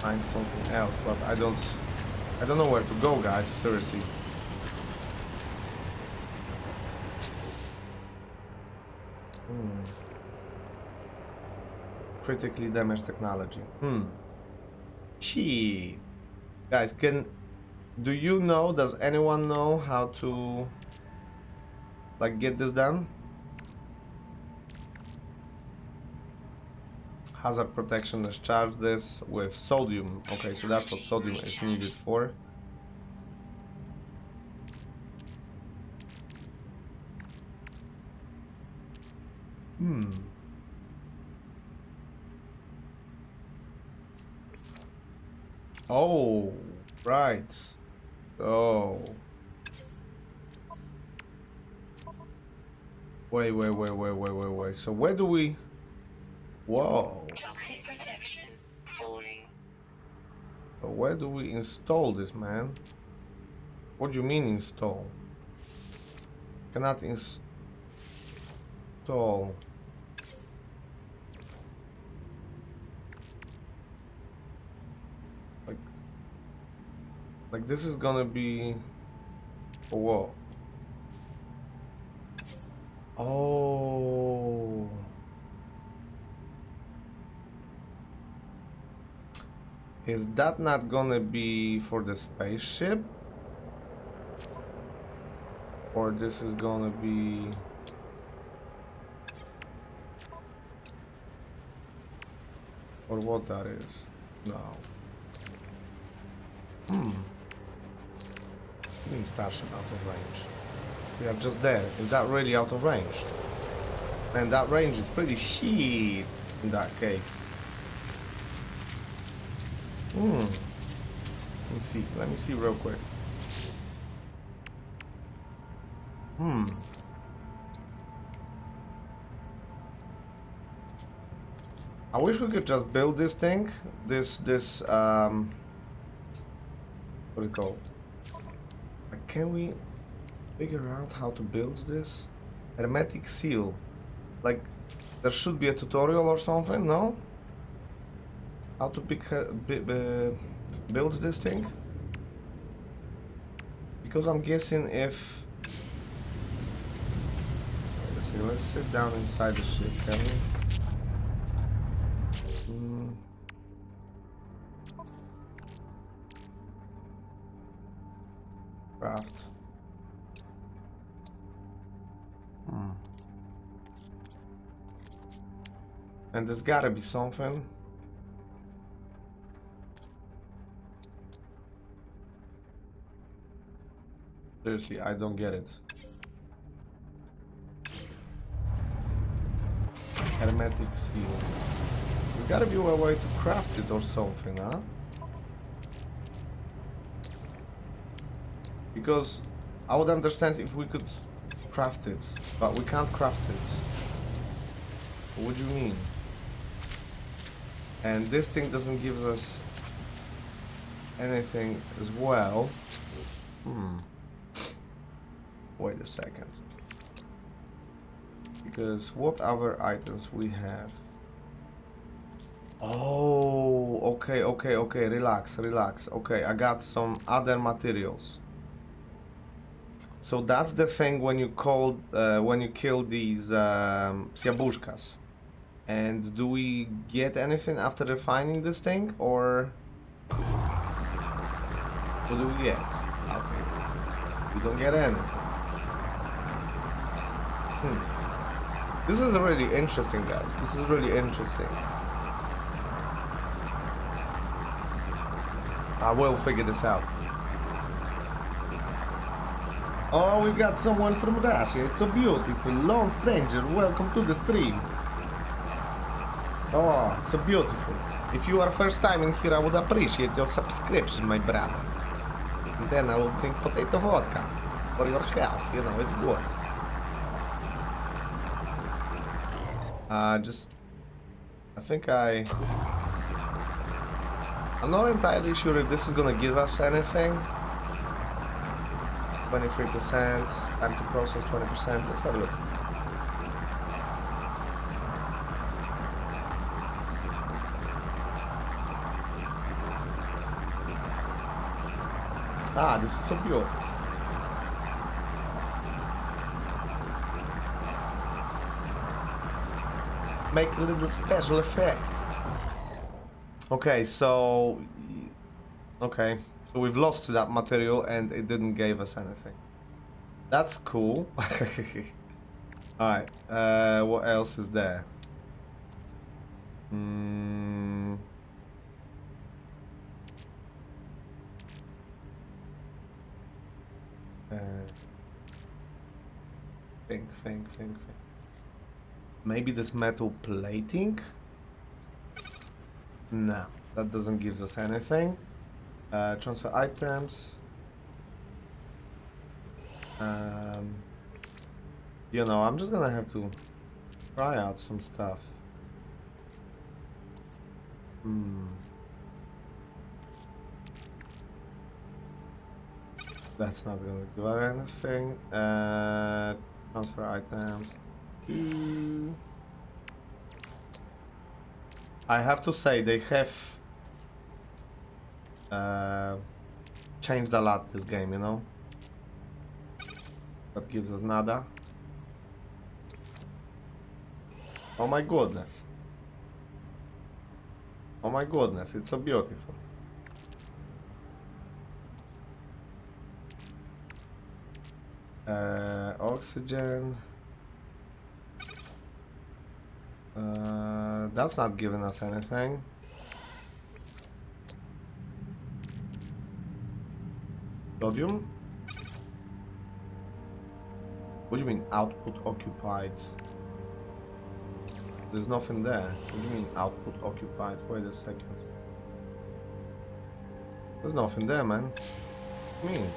find something else, but I don't know where to go, guys, seriously. Critically damaged technology. Gee. Guys, do you know, does anyone know how to like get this done? Hazard protection, let's charge this with sodium. Okay, so that's what sodium is needed for. Oh, right. Oh. Wait. So where do we... Whoa. Toxic protection falling. But where do we install this, man? What do you mean install? Cannot install. Like this is gonna be... Whoa. Oh. Is that not gonna be for the spaceship? Or this is gonna be... Or what that is? No. Being starship out of range. We are just there. Is that really out of range? And that range is pretty shit in that case. Let me see. Let me see real quick. I wish we could just build this thing. This what do you call? Can we figure out how to build this? Hermetic seal. Like, there should be a tutorial or something, no? How to build this thing? Because I'm guessing if... Let's see, let's sit down inside the ship, can we? Craft. And there's gotta be something. Seriously, I don't get it. Hermetic seal. There's gotta be a way to craft it or something, huh? Because I would understand if we could craft it, but we can't craft it. What do you mean? And this thing doesn't give us anything as well. Wait a second. Because what other items we have? Oh, okay. Relax. Okay, I got some other materials. So that's the thing when you kill these siabushkas. And do we get anything after refining this thing, or what do we get? Okay. We don't get anything. This is really interesting, guys. This is really interesting. I will figure this out. Oh, we got someone from Russia. It's so beautiful. Lone stranger, welcome to the stream. Oh, so beautiful. If you are first time in here, I would appreciate your subscription, my brother. And then I will drink potato vodka for your health, you know, it's good. I'm not entirely sure if this is gonna give us anything. 23%, time to process 20%, let's have a look. Ah, this is so pure. Make a little special effect. Okay, so... okay, so we've lost that material and it didn't give us anything. That's cool. Alright, what else is there? Think. Maybe this metal plating? No, that doesn't give us anything. Transfer items. You know, I'm just gonna have to try out some stuff. That's not gonna do anything. Transfer items. I have to say they have changed a lot this game, you know. That gives us nada. Oh my goodness. Oh my goodness, it's so beautiful. Oxygen. That's not giving us anything. Sodium? What do you mean output occupied? There's nothing there. What do you mean output occupied? Wait a second. There's nothing there, man. What do you mean?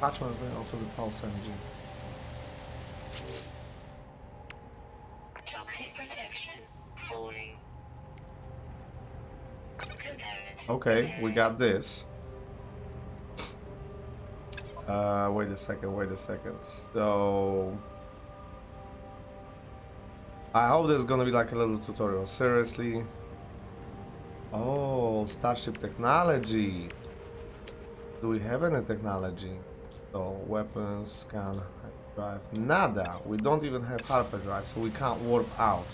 Patch my way onto the pulse engine. Toxic protection falling. Okay, we got this. Wait a second. So I hope there's gonna be like a little tutorial. Seriously. Oh, Starship technology. Do we have any technology? So weapons, scan, drive, nada. We don't even have Harper drive, so we can't warp out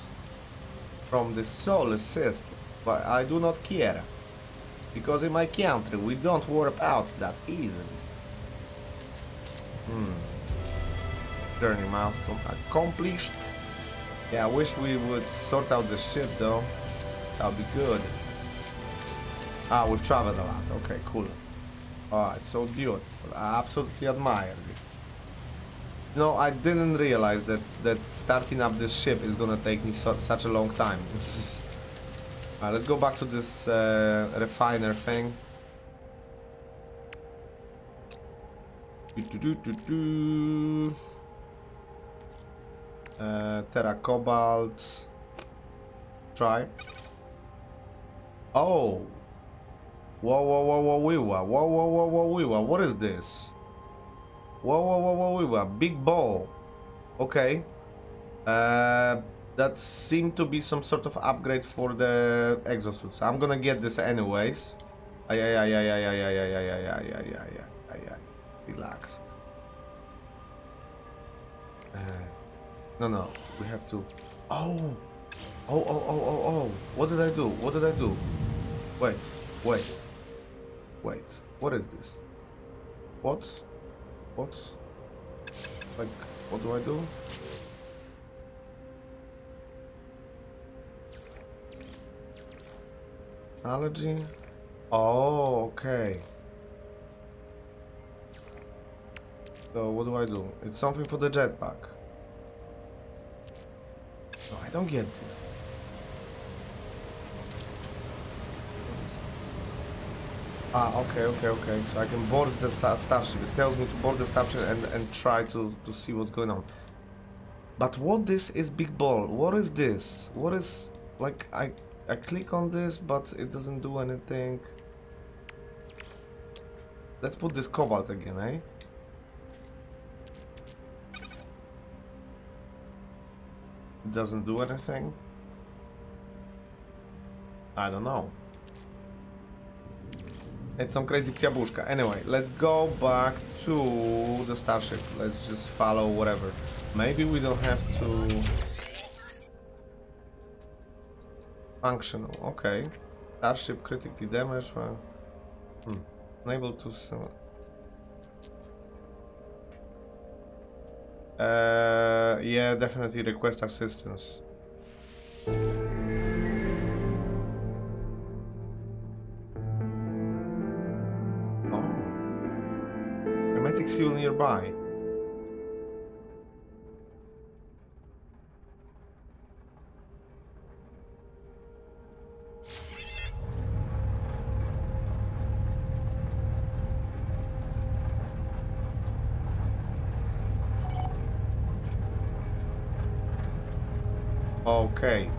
from the solar system. But I do not care, because in my country we don't warp out that easily. Journey milestone accomplished. Yeah, I wish we would sort out the ship though. That'll be good. Ah, we've traveled a lot. Okay, cool. Oh, it's so beautiful. I absolutely admire this. No, I didn't realize that starting up this ship is gonna take me such a long time. Alright, let's go back to this refiner thing. Terra Cobalt. Try. Oh! Whoa, what is this? Big ball. Okay. That seemed to be some sort of upgrade for the exosuits. I'm gonna get this anyways. Relax. No, we have to. Oh. What did I do? Wait, what is this? What? Like, what do I do? Technology, Oh, okay. So what do? It's something for the jetpack. No, I don't get this. Ah, okay, okay, okay. So I can board the starship. It tells me to board the starship and try to see what's going on. But what this is big ball? What is this? What is, like, I click on this, but it doesn't do anything. Let's put this cobalt again, eh? It doesn't do anything. I don't know. It's some crazy psiabushka. Anyway, let's go back to the starship. Let's just follow whatever. Maybe we don't have to... Functional, okay. Starship critically damaged. Well, unable to... yeah, definitely request assistance. Seal nearby. Okay.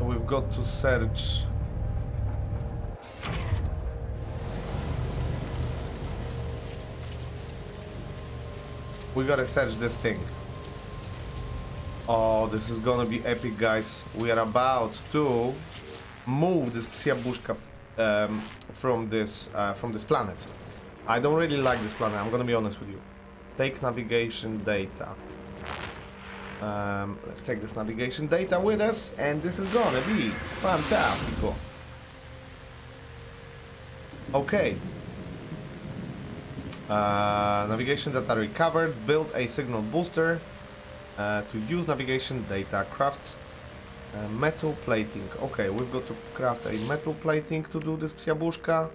We've got to search. We gotta search this thing. Oh, this is gonna be epic, guys. We are about to move this psiabushka from this planet. I don't really like this planet, I'm gonna be honest with you. Take navigation data. Let's take this navigation data with us, and this is gonna be fantastic. Okay. Navigation data recovered. Build a signal booster to use navigation data. Craft metal plating. Okay, we've got to craft a metal plating to do this psiabushka.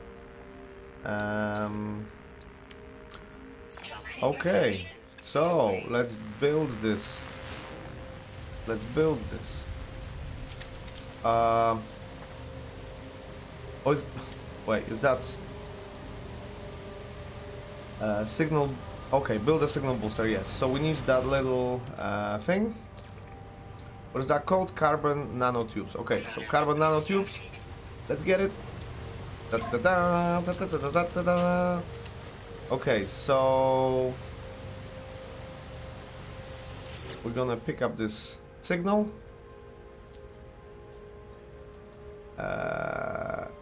Okay, so let's build this. Let's build this. Wait, is that... signal, okay, build a signal booster, yes. So we need that little thing. What is that called? Carbon nanotubes. Okay, so carbon nanotubes. Let's get it. Da, da, da, da, da, da, da, da, da. Okay, so... We're gonna pick up this signal.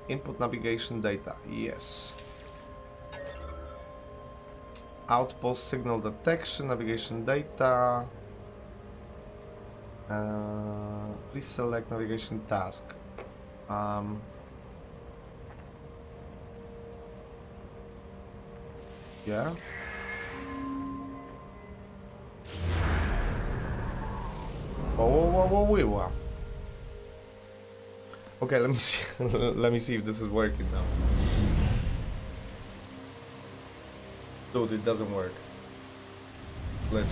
Input navigation data, yes. Outpost signal detection, navigation data. Please select navigation task. Yeah. Whoa. Okay, let me see. Let me see if this is working now. Dude, it doesn't work. Glitch.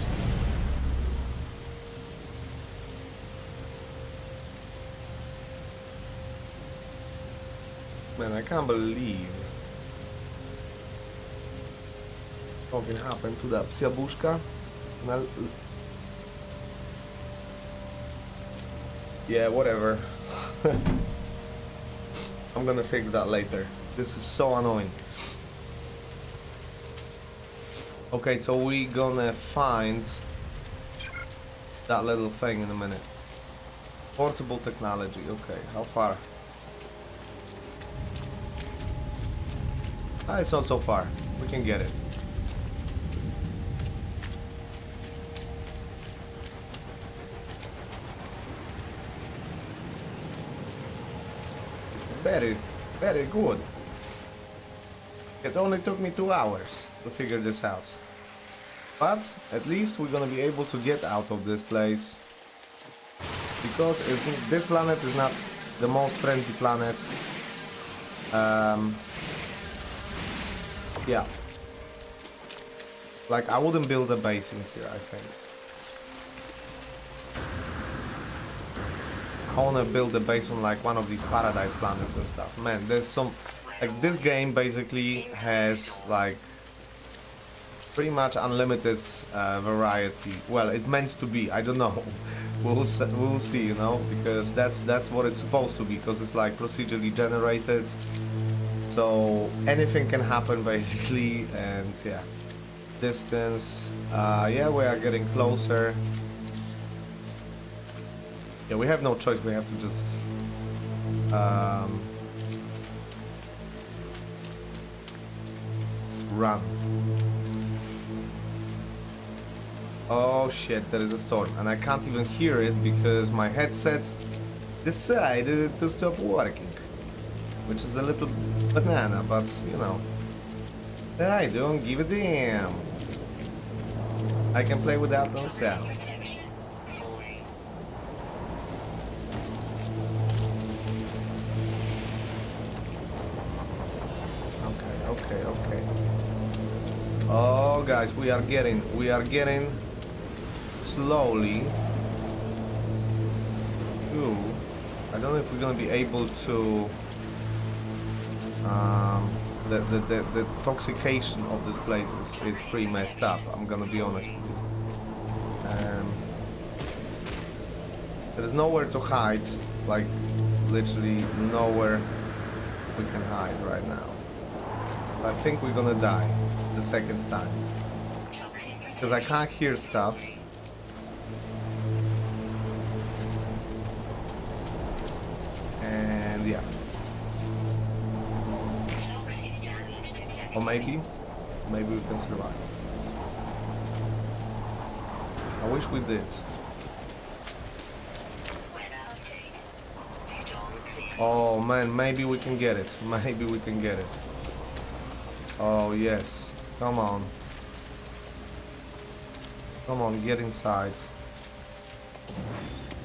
Man, I can't believe what can happen to that psiabushka. Yeah, whatever. I'm gonna fix that later. This is so annoying. Okay, so we gonna find that little thing in a minute. Portable technology, okay, how far? Ah, it's not so far, we can get it. Very, very good. It only took me 2 hours to figure this out. But at least we're gonna be able to get out of this place. Because this planet is not the most friendly planet. Yeah. Like, I wouldn't build a base in here, I think. I wanna build a base on like one of these paradise planets and stuff. Man, there's some... Like, this game basically has like pretty much unlimited variety. Well, it meant to be, I don't know. We'll see, you know, because that's what it's supposed to be, because it's like procedurally generated. So anything can happen basically, and yeah. Distance, yeah, we are getting closer. Yeah, we have no choice, we have to just run. Oh shit, there is a storm, and I can't even hear it because my headset decided to stop working, which is a little banana, but you know, I don't give a damn. I can play without no sound. Okay, okay, okay. Oh guys, we are getting slowly. Ooh, I don't know if we're gonna be able to. The toxication of this place is pretty messed up. I'm gonna be honest with you. There is nowhere to hide, like literally nowhere we can hide right now. I think we're gonna die the second time because I can't hear stuff. And yeah. Or maybe we can survive. I wish we did. Oh man, maybe we can get it. Maybe we can get it. Oh yes. Come on. Come on, get inside.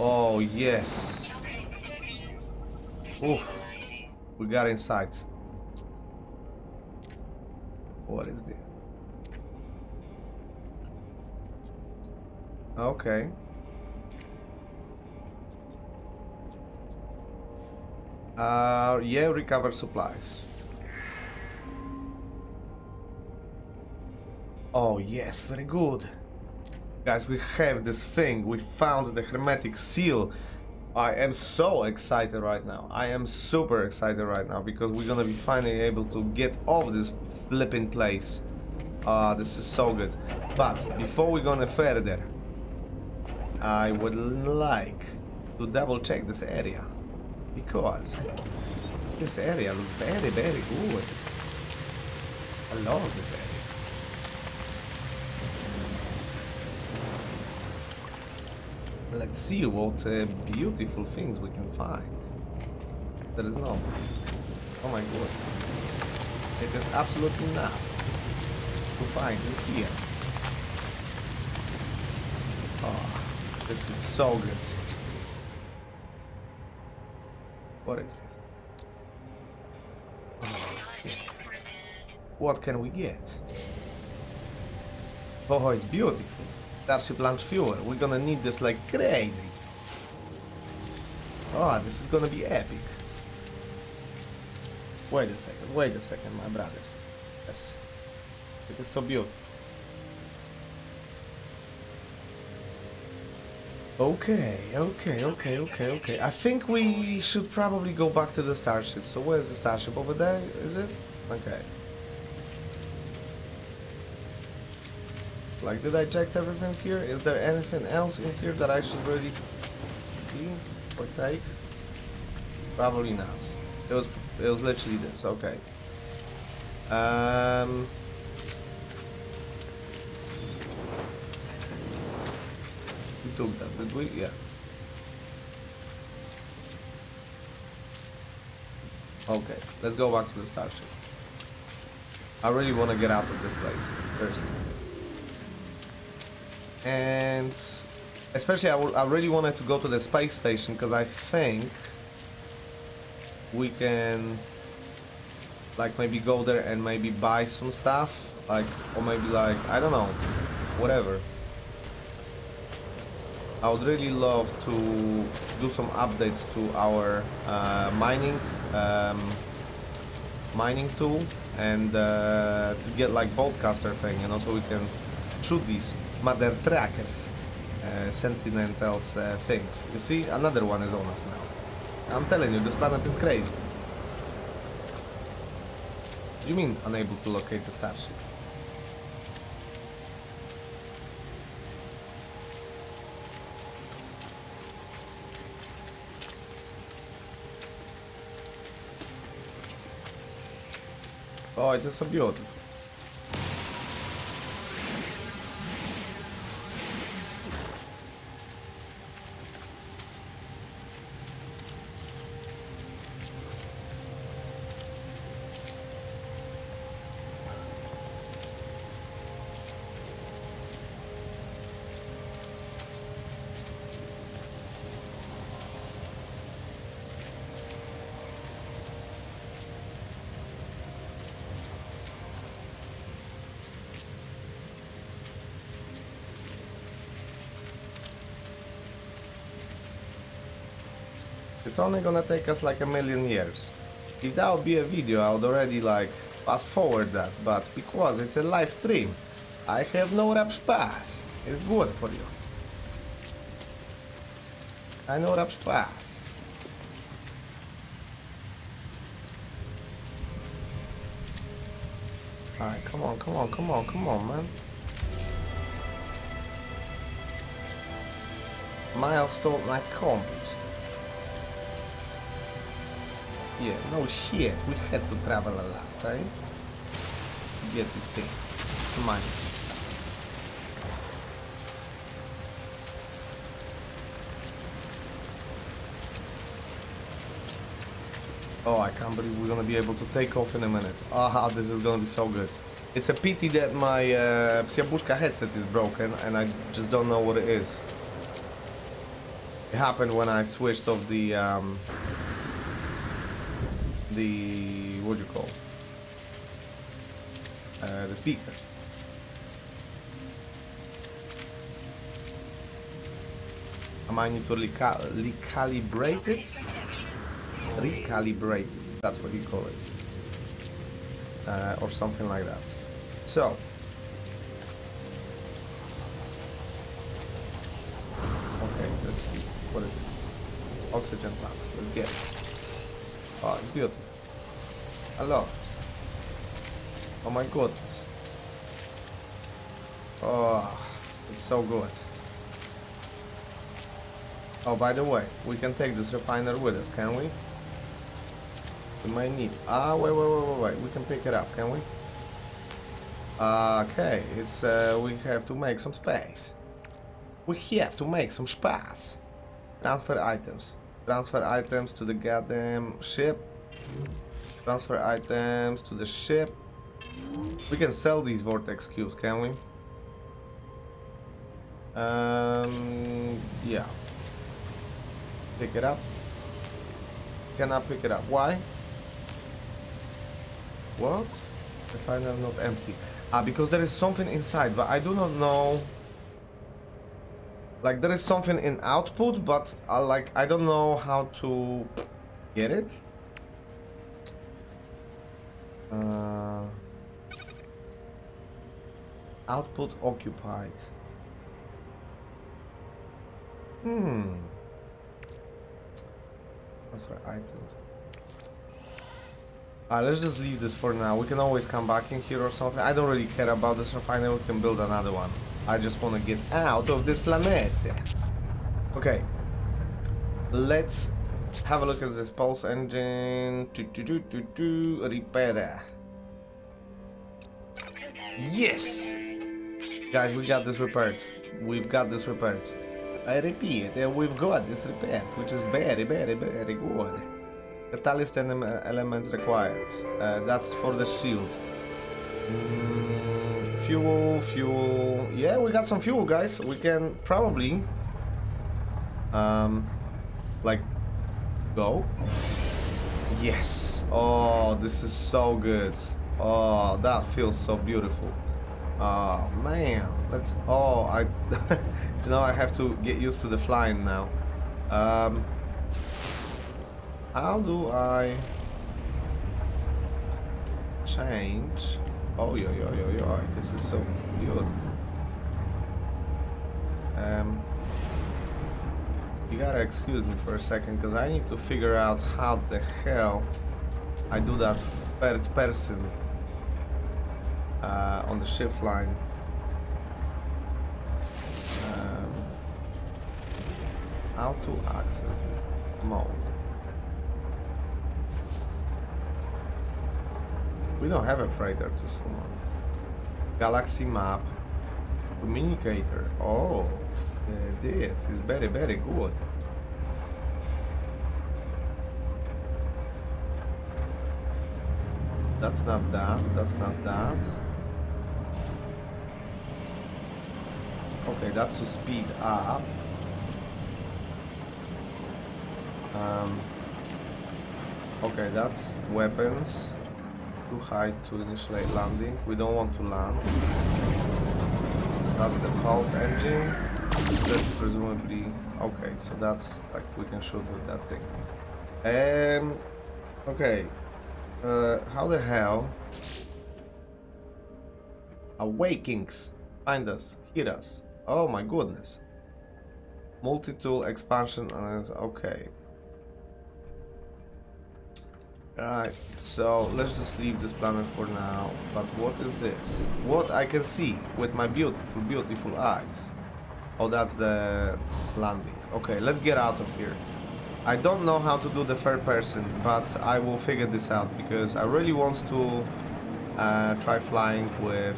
Oh yes. Oof. We got inside. What is this? Okay. Yeah, recover supplies. Oh yes, very good. Guys, we have this thing. We found the hermetic seal. I am so excited right now. I am super excited right now because we're gonna be finally able to get off this flipping place. This is so good. But before we're gonna further, I would like to double check this area, because this area looks very, very good. I love this area. Let's see what beautiful things we can find. There is no. Oh my god. It is absolutely nothing to find in here. Oh, this is so good. What is this? What can we get? Oh, it's beautiful. Starship launch fuel. We're gonna need this like crazy. Oh, this is gonna be epic. Wait a second, my brothers. Yes. It is so beautiful. Okay, okay, okay, okay, okay. I think we should probably go back to the starship. So where's the starship? Over there, is it? Okay. Like, did I check everything here? Is there anything else in here that I should really see or take? Probably not. It was literally this. Okay. We took that, did we? Yeah. Okay. Let's go back to the starship. I really want to get out of this place first. And especially I really wanted to go to the space station, because I think we can like maybe go there and maybe buy some stuff, like, or maybe like, I don't know, whatever. I would really love to do some updates to our mining tool, and to get like broadcaster thing, you know, so we can shoot these mother trackers, Sentinels things. You see, another one is on us now. I'm telling you, this planet is crazy. You mean unable to locate the starship? Oh, it is so beautiful. It's only gonna take us like 1,000,000 years. If that would be a video, I would already like fast forward that, but because it's a live stream, I have no rapsh pass. It's good for you. I know rapsh pass. Alright, come on, come on, come on, come on, man. Milestone accomplished. Yeah, no shit, we had to travel a lot, right? To get these things. Money. Oh, I can't believe we're gonna be able to take off in a minute. Aha, this is gonna be so good. It's a pity that my Psiabushka headset is broken and I just don't know what it is. It happened when I switched off the... what do you call the speakers. I might need to recalibrate it. Recalibrate it, that's what you call it, or something like that. So okay, let's see what it is. Oxygen plants, let's get it. Oh, beautiful. A lot. Oh my goodness. Oh, it's so good. Oh, by the way, we can take this refiner with us, can we? We might need... Ah, wait, wait, wait, wait, wait. We can pick it up, can we? Okay, it's... we have to make some space. We have to make some space. Transfer items. Transfer items to the goddamn ship. Transfer items to the ship. We can sell these vortex cubes, can we? Yeah. Pick it up. Cannot pick it up. Why? What? The final is not empty. Ah, because there is something inside, but I do not know. Like, there is something in output, but I don't know how to get it. Output occupied. That's for items. Alright, let's just leave this for now. We can always come back in here or something. I don't really care about this refinery. We can build another one. I just want to get out of this planet. Okay, let's have a look at this pulse engine. Repair. Yes, guys, we got this repaired. We've got this repaired. I repeat, we've got this repaired, which is very, very, very good. Catalyst elements required. That's for the shield. Fuel. Yeah, we got some fuel, guys. We can probably go Yes. Oh, this is so good. Oh, that feels so beautiful. Oh man, that's you know, I have to get used to the flying now. How do I change? Oh yo yo yo yo, this is so beautiful. You gotta excuse me for a second, because I need to figure out how the hell I do that third person on the shift line. How to access this mode? We don't have a freighter to summon. Galaxy map. Communicator. Oh, this is very, very good. That's not that. That's not that. Okay, that's to speed up. Okay, that's weapons. Too high to initiate landing. We don't want to land. That's the pulse engine, that's presumably, okay, so that's, like, we can shoot with that thing. Okay, how the hell? Awakings, find us, hit us, oh my goodness. Multi-tool expansion, okay. Right, so let's just leave this planet for now. But what is this? What I can see with my beautiful, beautiful eyes. Oh, that's the landing. Okay, let's get out of here. I don't know how to do the third person, but I will figure this out, because I really want to try flying with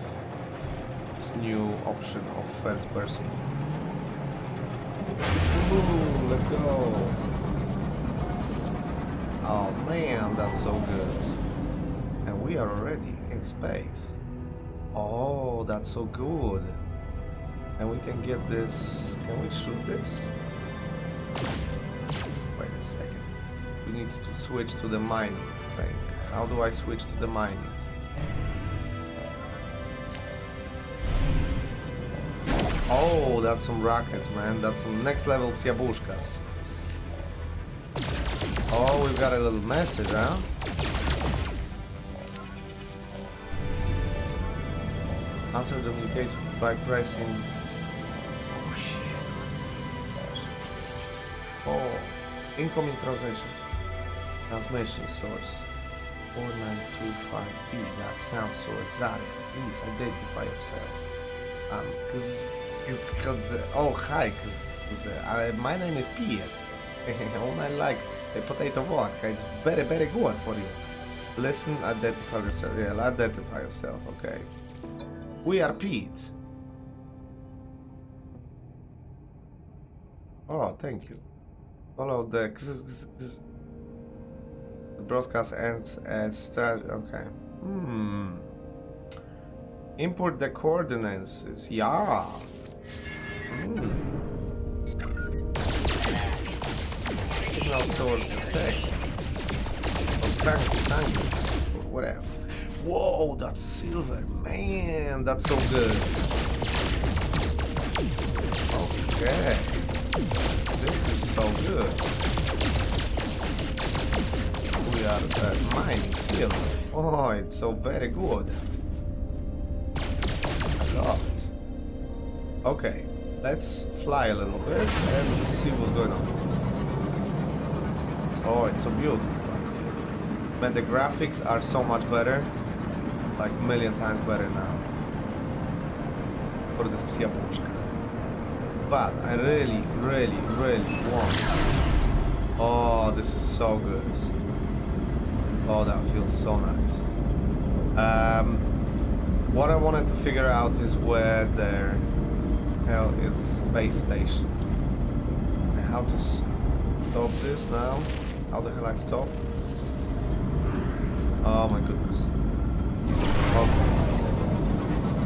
this new option of third person. Ooh, let's go. Oh man, that's so good. And we are already in space. Oh, that's so good. And we can get this. Can we shoot this? Wait a second. We need to switch to the mining thing. How do I switch to the mining? Oh, that's some rockets, man. That's some next level psiabushkas. Oh, we've got a little message, huh? Answer the communication by pressing... Oh, shit. Oh, incoming transmission. Transmission source. 4925B. That sounds so exotic. Please identify yourself. Oh, hi. My name is Piet. And I like a potato vodka. It's very, very good for you. Listen, identify yourself. Yeah, identify yourself. Okay. We are Pete. Oh, thank you. Follow the... The broadcast ends as... Okay. Hmm. Import the coordinates. Yeah. Hmm. Source detected. Whatever. Whoa, that's silver, man. That's so good. Okay, this is so good. We are mining silver. Oh, it's so very good. I love it. Okay, let's fly a little bit and see what's going on. Oh, it's so beautiful. Man, the graphics are so much better. Like, a million times better now. For this psiabushka. But I really, really, really want... Oh, this is so good. Oh, that feels so nice. What I wanted to figure out is where the hell is the space station. And how to stop this now. How the hell I stop? Oh my goodness. Okay.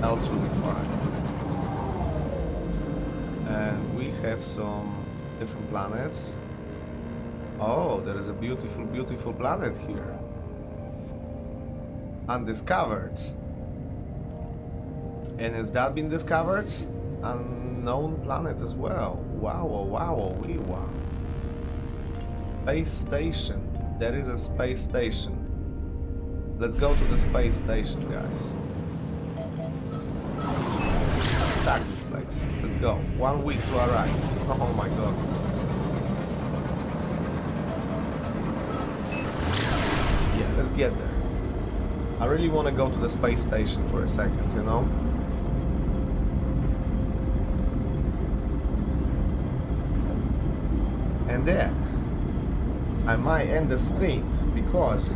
L2 required. And we have some different planets. Oh, there is a beautiful, beautiful planet here. Undiscovered. And has that been discovered? Unknown planet as well. Wow, wow, wee wow. Space station. There is a space station. Let's go to the space station, guys. Stack this place. Let's go. 1 week to arrive. Oh my god. Yeah, let's get there. I really want to go to the space station for a second, you know? And then I might end the stream because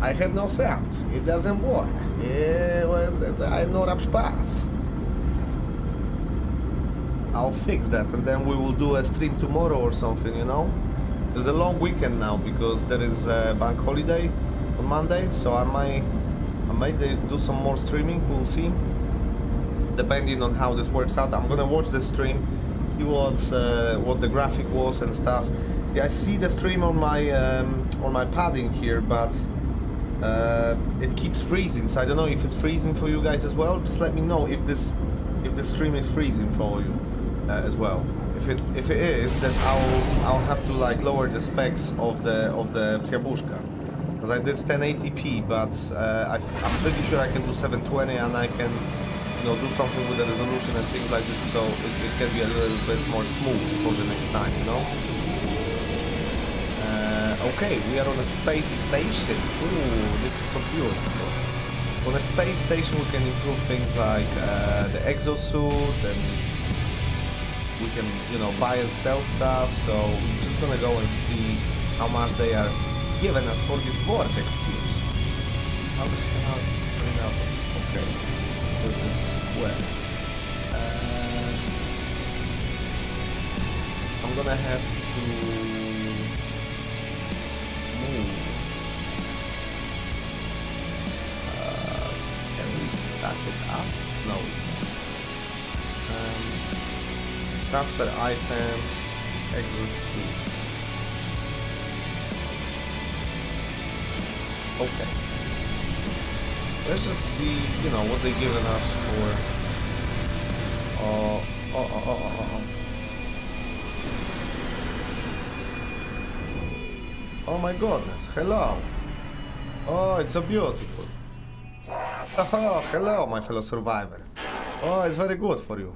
I had no sound. It doesn't work. Yeah, well, I know that pass. I'll fix that, and then we will do a stream tomorrow or something, you know? There's a long weekend now because there is a bank holiday on Monday, so I might do some more streaming. We'll see. Depending on how this works out, I'm gonna watch the stream. See what the graphic was and stuff. See, I see the stream on my padding here, but it keeps freezing. So I don't know if it's freezing for you guys as well. Just let me know if the stream is freezing for you as well. If it is, then I'll have to like lower the specs of the Psiabushka, because I did 1080p, but I'm pretty sure I can do 720 and I can. Do something with the resolution and things like this, so it can be a little bit more smooth for the next time, you know? Okay, we are on a space station. Ooh, this is so beautiful. On a space station we can improve things like the exosuit, and we can, you know, buy and sell stuff, so we're just gonna go and see how much they are giving us for this vortex cubes. How much can I bring up? Okay. Well, I'm gonna have to move. Can we stack it up? No. Transfer items, exit. Okay. Let's just see, you know, what they're giving us for. Oh my goodness! Hello. Oh, it's so beautiful. Oh, hello, my fellow survivor. Oh, it's very good for you.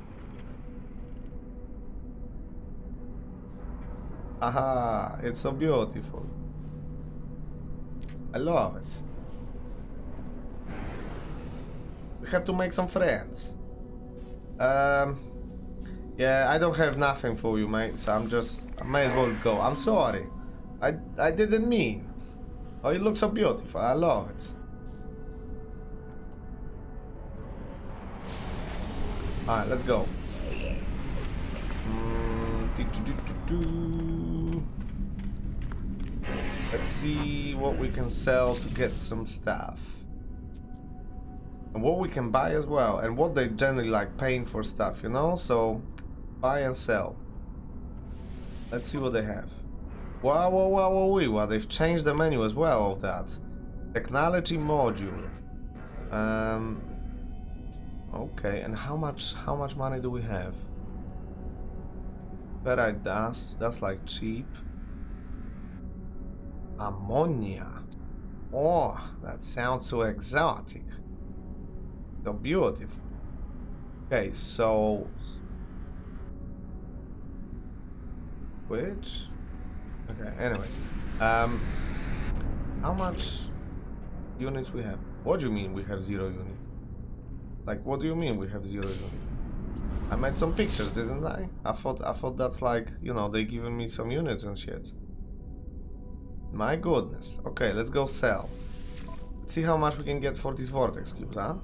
Aha! It's so beautiful. I love it. We have to make some friends. Yeah, I don't have nothing for you, mate, so I may as well go. I'm sorry. I didn't mean. Oh, it looks so beautiful. I love it. Alright, let's go. Let's see what we can sell to get some stuff. And what we can buy as well, and what they generally like paying for stuff, you know? So, buy and sell. Let's see what they have. Wow, wow, wow, wow, wow. They've changed the menu as well of that. Technology module. Okay, and how much money do we have? Ferrite dust, that's like cheap. Ammonia. Oh, that sounds so exotic. So beautiful. Okay, so which? Okay, anyways, how much units we have? What do you mean we have 0 units? Like, what do you mean we have 0 units? I made some pictures, didn't I? I thought that's like, you know, they giving me some units and shit. My goodness. Okay, let's go sell. Let's see how much we can get for these vortex cubes, huh?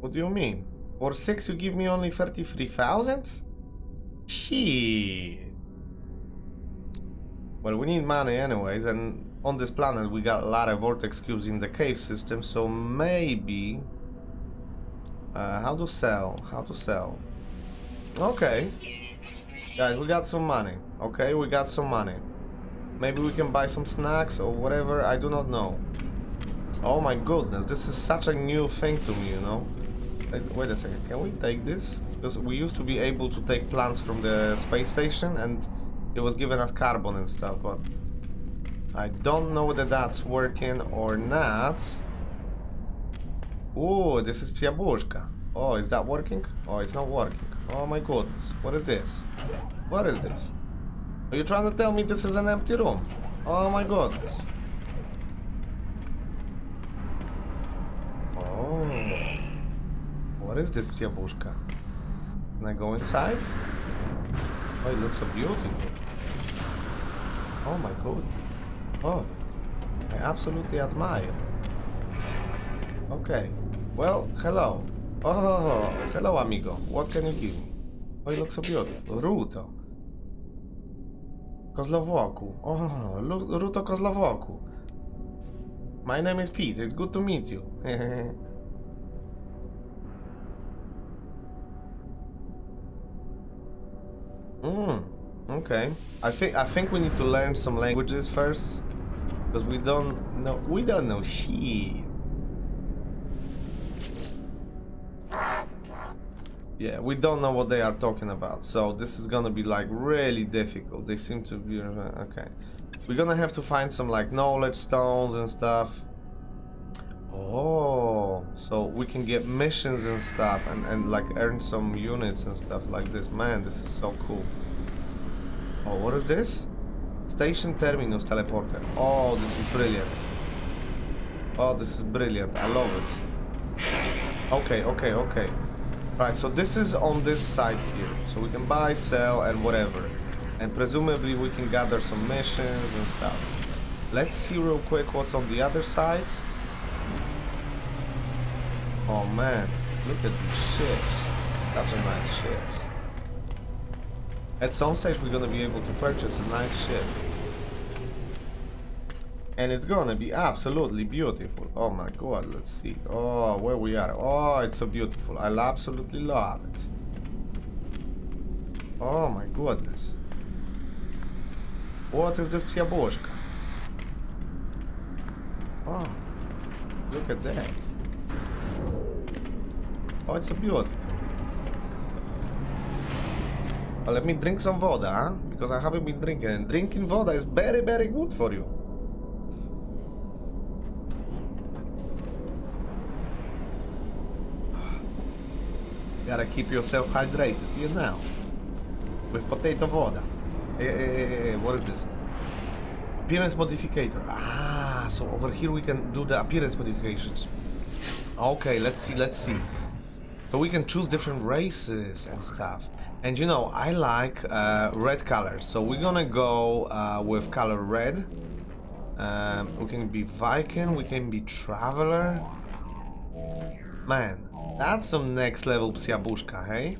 What do you mean? For 6 you give me only 33,000? Shit. Well, we need money anyways, and on this planet we got a lot of vortex cubes in the cave system, so maybe How to sell. Okay. Guys, we got some money. Okay, we got some money. Maybe we can buy some snacks or whatever, I do not know. Oh my goodness, this is such a new thing to me, you know. Wait a second, can we take this? Because we used to be able to take plants from the space station and it was giving us carbon and stuff, but I don't know whether that's working or not. Ooh, this is Psiabushka. Oh, is that working? Oh, it's not working. Oh my goodness, what is this? What is this? Are you trying to tell me this is an empty room? Oh my goodness. What is this Psiabushka? Can I go inside? Oh, it looks so beautiful. Oh my god. Oh, I absolutely admire. Okay. Well, hello. Oh, hello amigo. What can you give me? Oh, it looks so beautiful. Ruto. Kozlowoku. Oh, Ruto Kozlowoku. My name is Pete. It's good to meet you. Okay. I think we need to learn some languages first, because we don't know shit. Yeah, we don't know what they are talking about, so this is gonna be like really difficult. They seem to be okay. We're gonna have to find some like knowledge stones and stuff. Oh, so we can get missions and stuff and like earn some units and stuff like this. Man, this is so cool. Oh, what is this? Station Terminus Teleporter. Oh, this is brilliant. Oh, this is brilliant. I love it. Okay, okay, okay. Right, so this is on this side here. So we can buy, sell, and whatever. And presumably we can gather some missions and stuff. Let's see real quick what's on the other side. Oh man, look at these ships. Such a nice ship. At some stage we're gonna be able to purchase a nice ship. And it's gonna be absolutely beautiful. Oh my god, let's see. Oh, where we are. Oh, it's so beautiful. I absolutely love it. Oh my goodness. What is this Psiabushka? Oh, look at that. Oh, it's so beautiful. Well, let me drink some vodka, huh? Because I haven't been drinking. And drinking vodka is very, very good for you. You gotta keep yourself hydrated, you know. With potato vodka. Hey, what is this? Appearance modificator. Ah, so over here we can do the appearance modifications. Okay, let's see. So we can choose different races and stuff. And you know, I like red colors. So we're gonna go with color red. We can be Viking, we can be Traveler. Man, that's some next level Psiabushka, hey?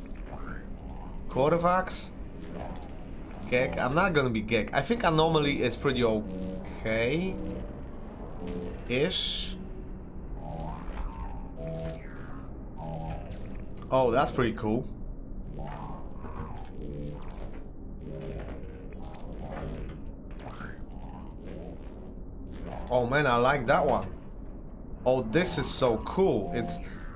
Korvax. Gek. I'm not gonna be Gek. I think Anomaly is pretty okay. Ish. Oh, that's pretty cool. Oh man, I like that one. Oh, this is so cool.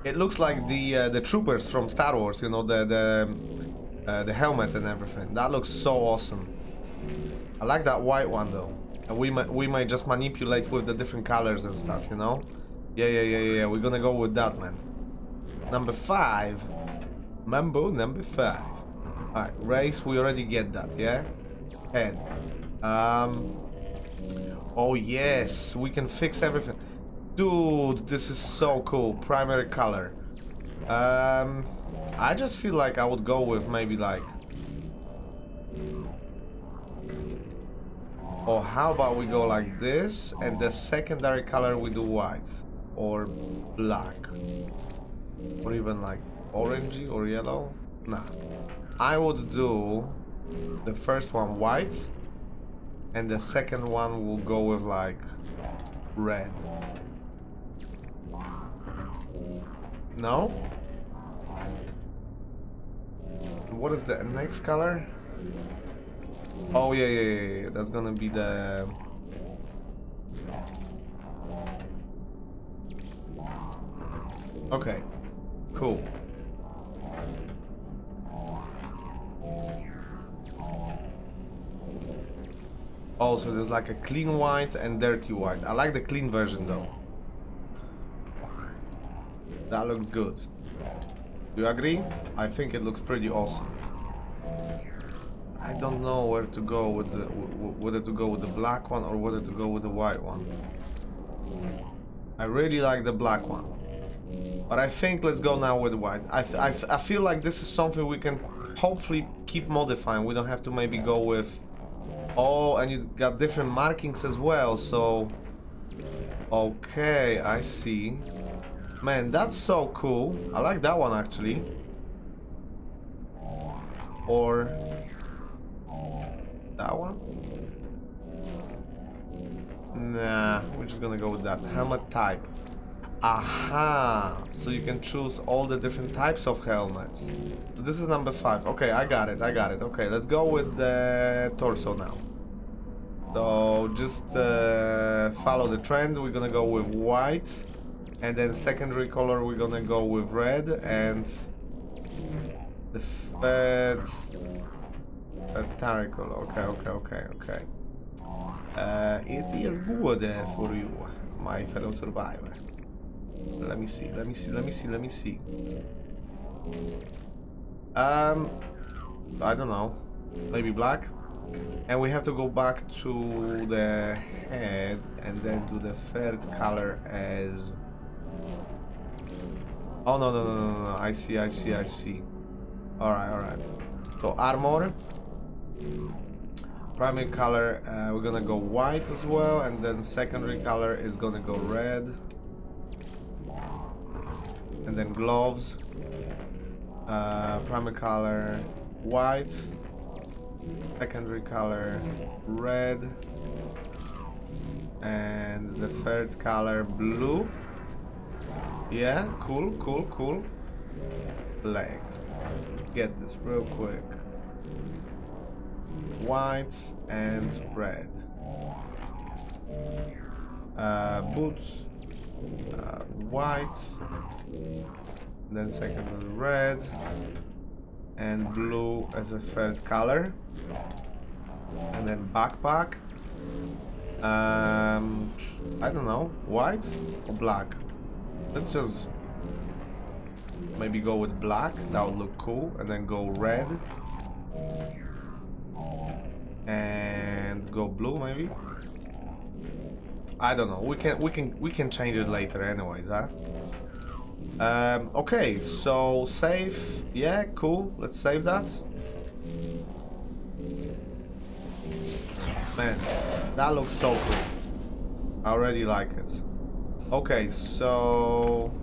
It looks like the troopers from Star Wars, you know, the helmet and everything. That looks so awesome. I like that white one though. And we might just manipulate with the different colors and stuff, you know. Yeah. We're gonna go with that, man. Number 5. Mambo number 5. Alright, race, we already get that, yeah? Head. Oh yes, we can fix everything. Dude, this is so cool. Primary color. I just feel like I would go with maybe like... Or how about we go like this, and the secondary color we do white. Or black. Or even like orangey or yellow. Nah, I would do the first one white, and the second one will go with like red. No? What is the next color? Oh yeah, yeah. That's gonna be the. Okay, cool. Also, there's like a clean white and dirty white. I like the clean version though. That looks good. Do you agree? I think it looks pretty awesome. I don't know where to go with the, whether to go with the black one or whether to go with the white one. I really like the black one, but I think let's go now with white. I feel like this is something we can hopefully keep modifying. We don't have to maybe go with. Oh, and you got different markings as well, so okay, I see. Man, that's so cool. I like that one actually. Or that one? Nah, we're just gonna go with that. Helmet type. Aha! So you can choose all the different types of helmets. This is number 5. Okay, I got it. Okay, let's go with the torso now. So just follow the trend. We're gonna go with white. And then secondary color, we're gonna go with red. And the third color. Okay. It is good for you, my fellow survivor. Let me see. I don't know. Maybe black. And we have to go back to the head and then do the third color as. Oh no. I see. All right. So armor. Primary color. We're gonna go white as well, and then secondary color is gonna go red. And then gloves, primary color white, secondary color red, and the third color blue. Yeah, cool. Legs. Get this real quick. White and red. Boots. White, then secondary red, and blue as a third color, and then backpack. I don't know, white or black. Let's just maybe go with black. That would look cool, and then go red and go blue maybe. I don't know. We can change it later, anyways. Huh? Okay. So save. Yeah. Cool. Let's save that. Man, that looks so cool. I already like it. Okay. So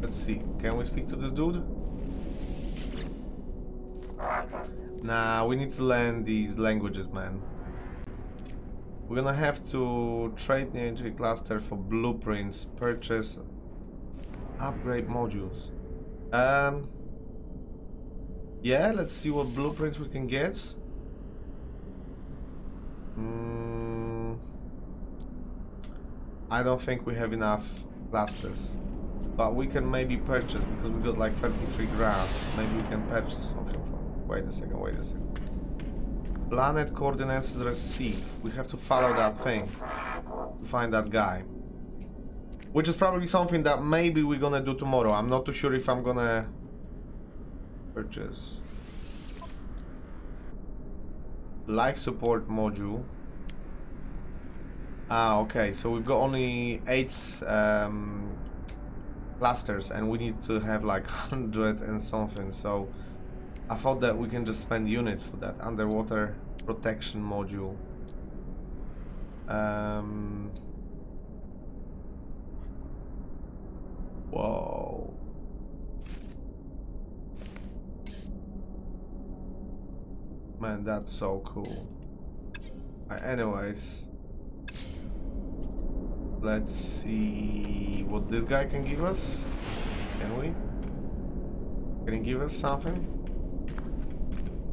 let's see. Can we speak to this dude? Nah. We need to learn these languages, man. We're gonna have to trade the entry cluster for blueprints, purchase, upgrade modules. Yeah, let's see what blueprints we can get. I don't think we have enough clusters, but we can maybe purchase because we got like 33 grand. Maybe we can purchase something from. Wait a second. Planet coordinates received. We have to follow that thing to find that guy, which is probably something that maybe we're gonna do tomorrow. I'm not too sure if I'm gonna purchase life support module. Okay, so we've got only 8 clusters and we need to have like 100 and something, so I thought that we can just spend units for that. Underwater protection module. Whoa. Man, that's so cool. Anyways, let's see what this guy can give us. Can he give us something?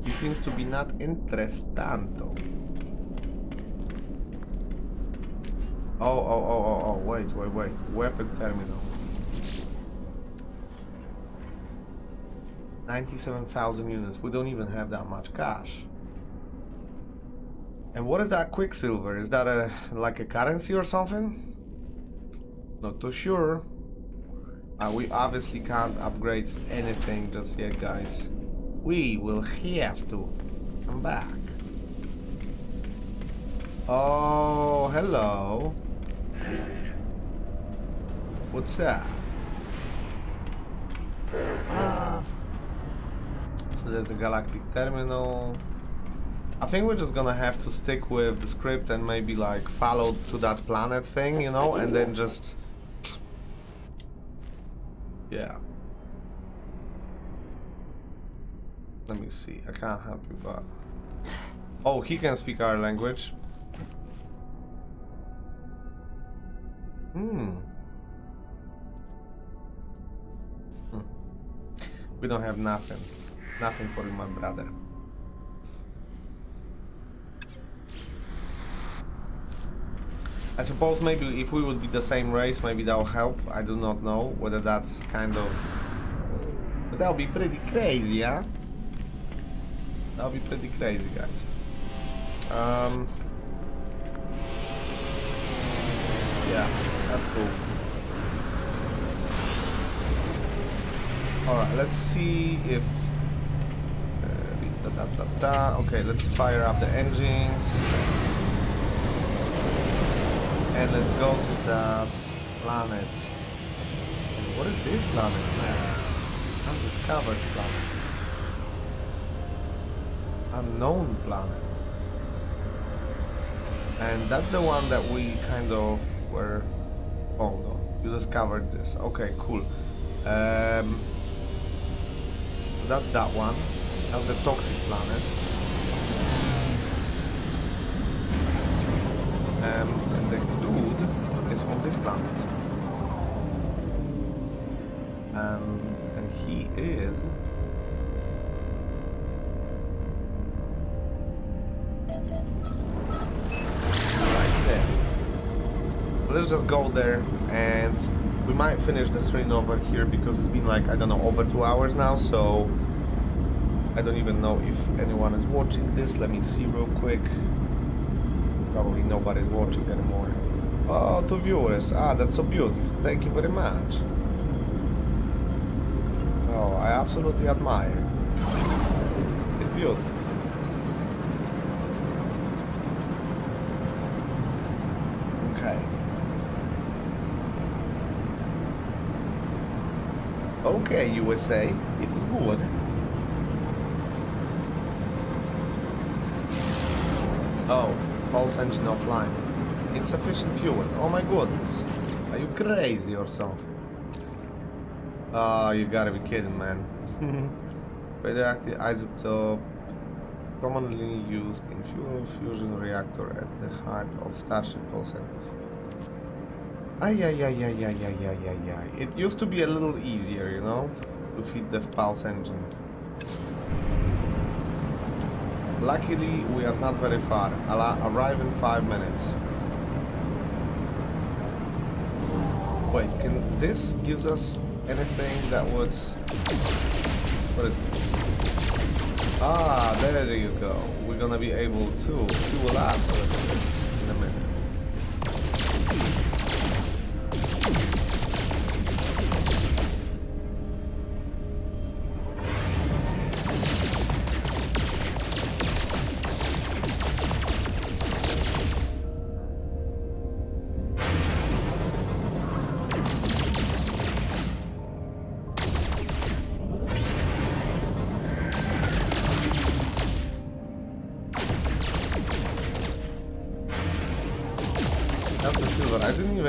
He seems to be not interessado. Oh, wait. Weapon terminal. 97,000 units. We don't even have that much cash. And what is that quicksilver? Is that a like a currency or something? Not too sure. We obviously can't upgrade anything just yet, guys. We will have to come back. Oh, hello. What's that? So there's a galactic terminal. I think we're just gonna have to stick with the script and maybe like follow to that planet thing, you know, and then just... yeah. Let me see. I can't help you, but... oh, he can speak our language. Hmm. We don't have nothing. Nothing for you, my brother. I suppose maybe if we would be the same race, maybe that'll help. I do not know whether that's kind of... but that'll be pretty crazy, huh? That'll be pretty crazy, guys. Yeah, that's cool. Alright, let's see if... Okay, let's fire up the engines. And let's go to that planet. What is this planet, man? Undiscovered planet. Unknown planet. And that's the one that we kind of were... oh no, you discovered this. Okay, cool. That's that one. That's the toxic planet. And the dude is on this planet. And he is... right there. So let's just go there and we might finish the stream over here because it's been like, I don't know, over 2 hours now, so... I don't even know if anyone is watching this. Let me see real quick. Probably nobody's watching anymore. Oh, 2 viewers. Ah, that's so beautiful. Thank you very much. Oh, I absolutely admire. It's beautiful. Okay. Okay, USA. It is good. Oh, pulse engine offline. Insufficient fuel. Oh my goodness. Are you crazy or something? Oh, you gotta be kidding, man. Radioactive isotope commonly used in fuel fusion reactor at the heart of Starship Pulsar. It used to be a little easier, you know, to feed the pulse engine. Luckily, we are not very far. I'll arrive in 5 minutes. Wait, can this gives us anything that would... what is it? Ah, there you go. We're gonna be able to fuel up a little bit in a minute.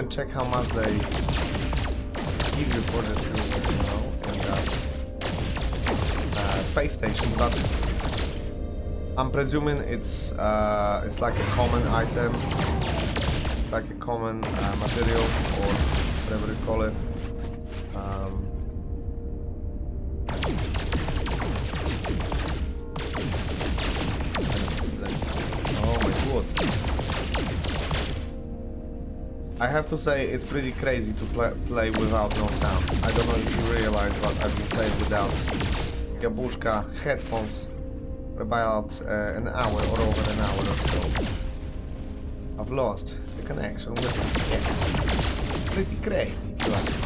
Check how much they give you for this, you know, in that space station, but I'm presuming it's like a common item, like a common material or whatever you call it. I have to say it's pretty crazy to play without no sound. I don't know if you realize, but I've been playing without Jabłuczka headphones for about an hour or over an hour or so. I've lost the connection with the headphones. Pretty crazy, but...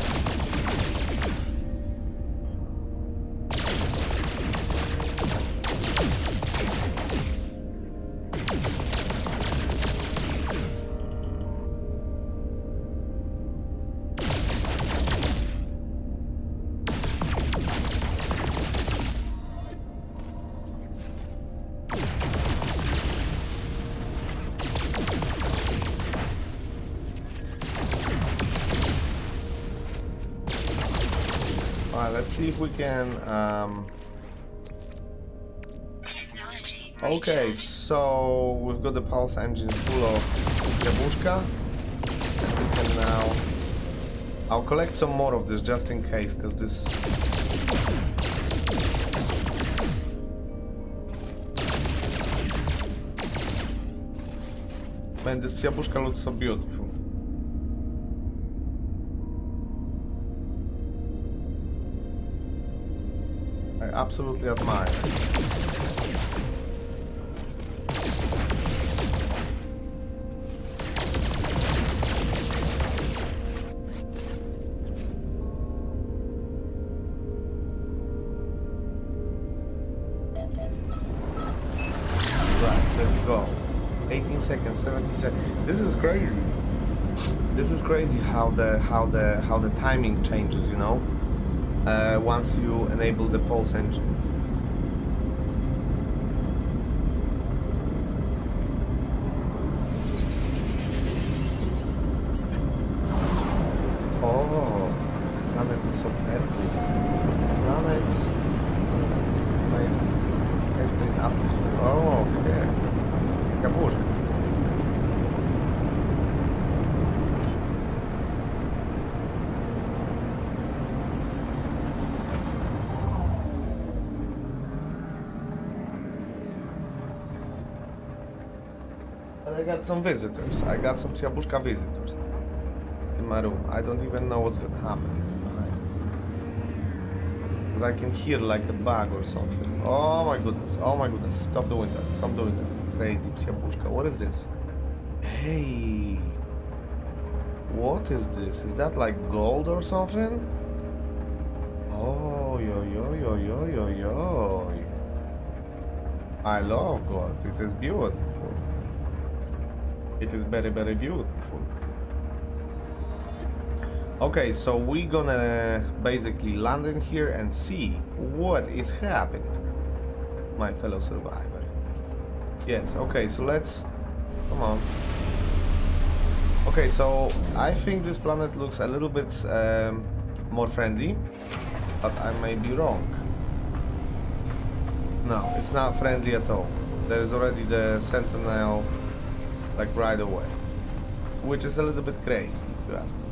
See if we can okay, so we've got the pulse engine full of Jabłuszka. We can now, I'll collect some more of this just in case, because this man, this Jabłuszka looks so beautiful. Absolutely admire. Right, let's go. 18 seconds, 17 seconds. This is crazy. This is crazy how the timing changes, you know. Once you enable the pulse engine. Oh, planet is so beautiful. Planets, entering atmosphere. Oh, okay. Jabłuszka. I got some visitors. I got some Jabłuszka visitors in my room. I don't even know what's gonna happen. Because I can hear like a bug or something. Oh my goodness. Oh my goodness. Stop doing that. Stop doing that. Crazy Jabłuszka. What is this? Hey. What is this? Is that like gold or something? Oh, yo, yo, yo, yo, yo, yo. I love gold. It is beautiful. It is very, very beautiful. Okay, so we're gonna basically land in here and see what is happening, my fellow survivor. Yes, okay, so let's... come on. Okay, so I think this planet looks a little bit more friendly, but I may be wrong. No, it's not friendly at all. There is already the Sentinel... like right away, which is a little bit crazy, if you ask me.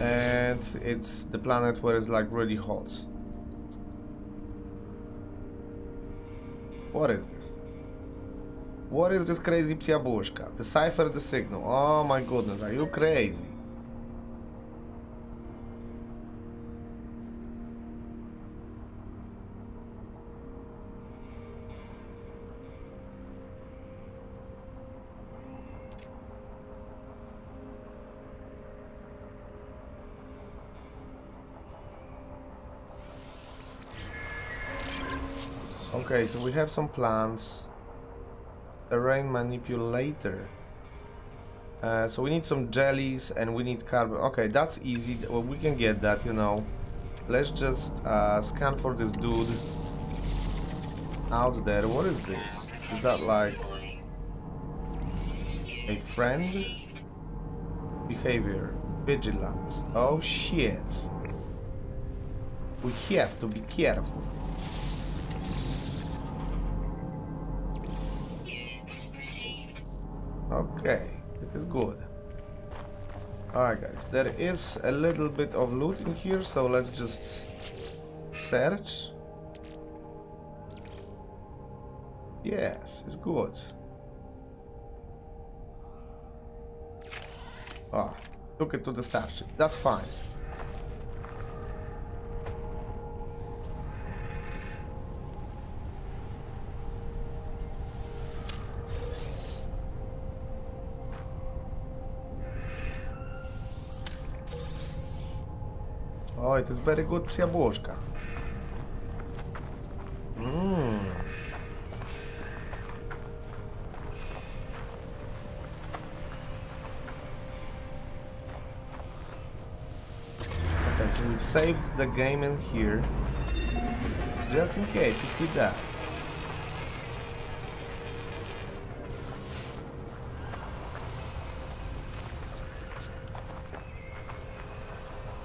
And it's the planet where it's like really hot. What is this? What is this crazy Jabłuszka? Decipher the signal. Oh my goodness, are you crazy? Okay, so we have some plants. Terrain manipulator. So we need some jellies and we need carbon. Okay, that's easy. Well, we can get that, you know. Let's just scan for this dude out there. What is this? Is that like a friend? Behavior. Vigilant. Oh shit. We have to be careful. Okay, it is good. Alright guys, there is a little bit of loot in here, so let's just search. Yes, it's good. Ah, took it to the starship. That's fine. Oh, it is very good psiabłożka. Okay, so we've saved the game in here, just in case if we die.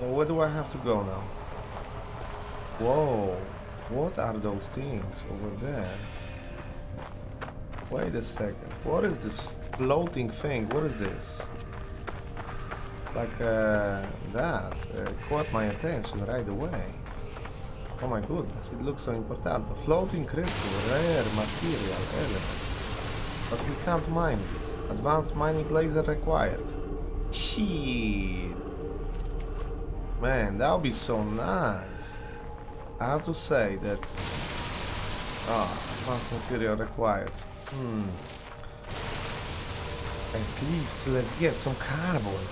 Where do I have to go now? Whoa, what are those things over there? Wait a second, what is this floating thing? What is this? Like that caught my attention right away. Oh my goodness, it looks so important. The floating crystal, rare material element. But we can't mine this. Advanced mining laser required. Shit. Man, that would be so nice. I have to say that... advanced material required. At least let's get some carbon.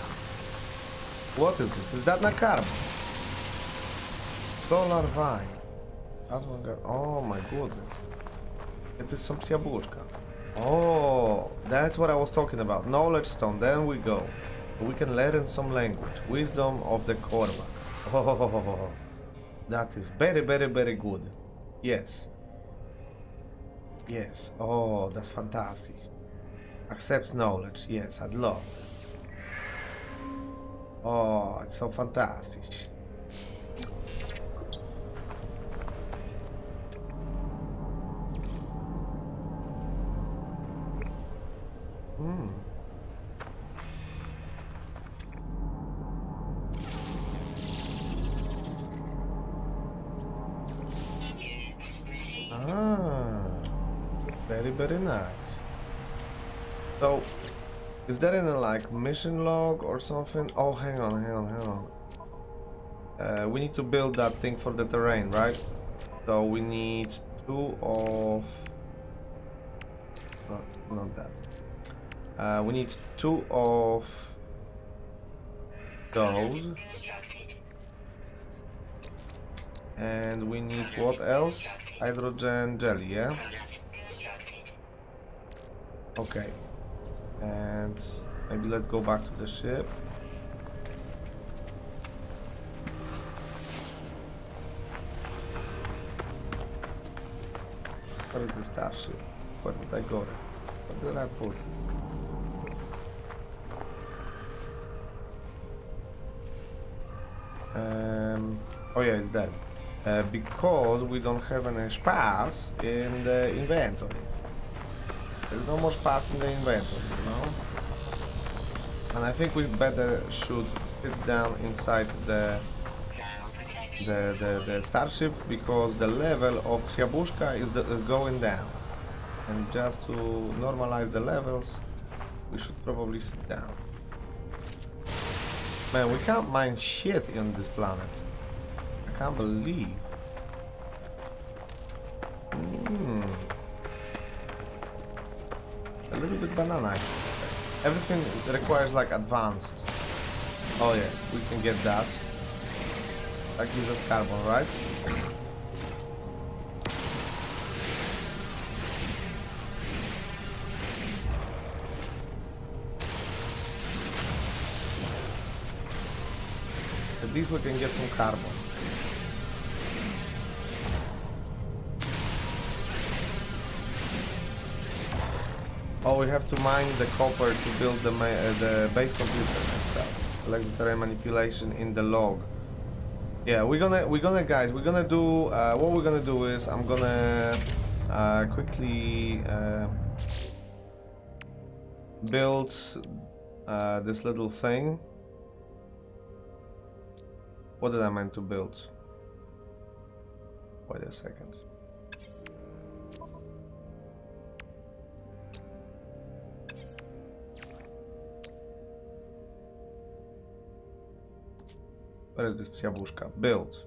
What is this? Is that not carbon? Dollar vine. That's one guy. Oh my goodness. It is some psiabłuszka. Oh, that's what I was talking about. Knowledge stone, there we go. We can learn some language. Wisdom of the Korvax. Oh, that is very, very, very good. Yes. Yes. Oh, that's fantastic. Accept knowledge. Yes, I'd love it. Oh, it's so fantastic. Very nice. So, is that in a like mission log or something? Oh, hang on. We need to build that thing for the terrain, right? So we need two of... No, not that. We need two of those. And we need what else? Hydrogen jelly, yeah? Okay, and maybe let's go back to the ship. Where is the starship? Where did I go? Where did I put it? Oh yeah, it's there. Because we don't have any spares in the inventory. There's no more space in the inventory, you know? And I think we better should sit down inside the starship, because the level of psiabłuszka is going down. And just to normalize the levels, we should probably sit down. Man, we can't mine shit on this planet. I can't believe. A little bit banana. Everything requires like advanced. Oh yeah, we can get that. That gives us carbon, right? At least we can get some carbon. Oh, we have to mine the copper to build the base computer and stuff. Select the terrain manipulation in the log. Yeah, we're gonna do what we're gonna do is I'm gonna quickly build this little thing. What did I meant to build? Wait a second. Where is this psia buszka? Build.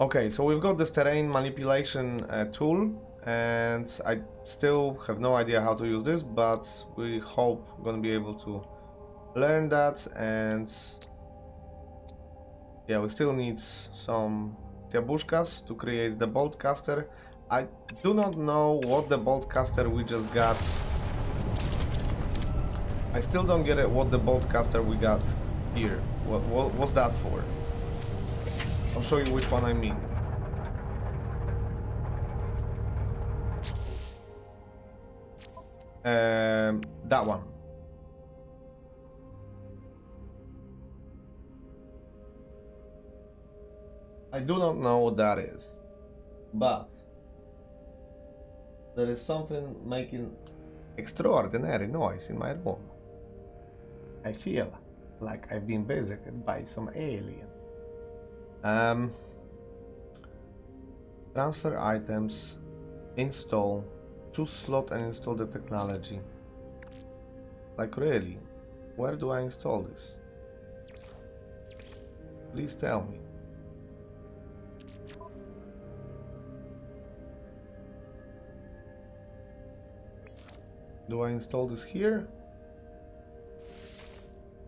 Okay, so we've got this terrain manipulation tool, and I still have no idea how to use this, but we hope we're gonna be able to learn that. And yeah, we still need some Tiabushkas to create the bolt caster. I do not know what the bolt caster we just got. I still don't get it, what the bolt caster we got here. What's that for? I'll show you which one I mean. That one. I do not know what that is, but there is something making extraordinary noise in my room. I feel like I've been visited by some alien. Transfer items, install, choose slot and install the technology. Like really, where do I install this? Please tell me. Do I install this here?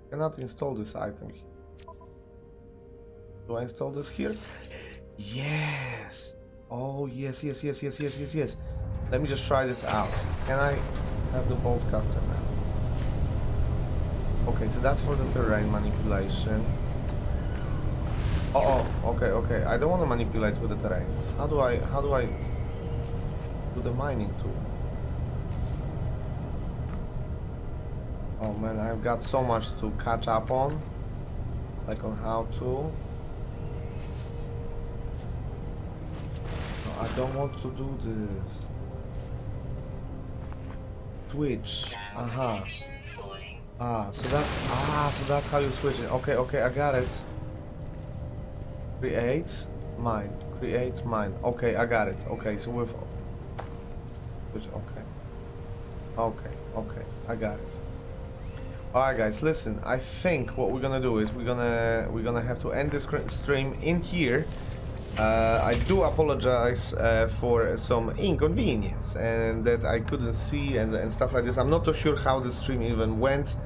I cannot install this item here. Do I install this here? Yes! Oh, yes, yes, yes, yes, yes, yes, yes. Let me just try this out. Can I have the bolt caster now? Okay, so that's for the terrain manipulation. Okay, okay. I don't want to manipulate with the terrain. How do I do the mining tool? Oh man, I've got so much to catch up on. Like on how to. I don't want to do this. Switch. Aha. So that's how you switch it. Okay, okay, I got it. Create mine. Create mine. Okay, I got it. Okay, so with switch. Okay. Okay, okay, I got it. Alright guys, listen, I think what we're gonna do is we're gonna have to end this stream in here. I do apologize for some inconvenience and that I couldn't see and stuff like this. I'm not too sure how the stream even went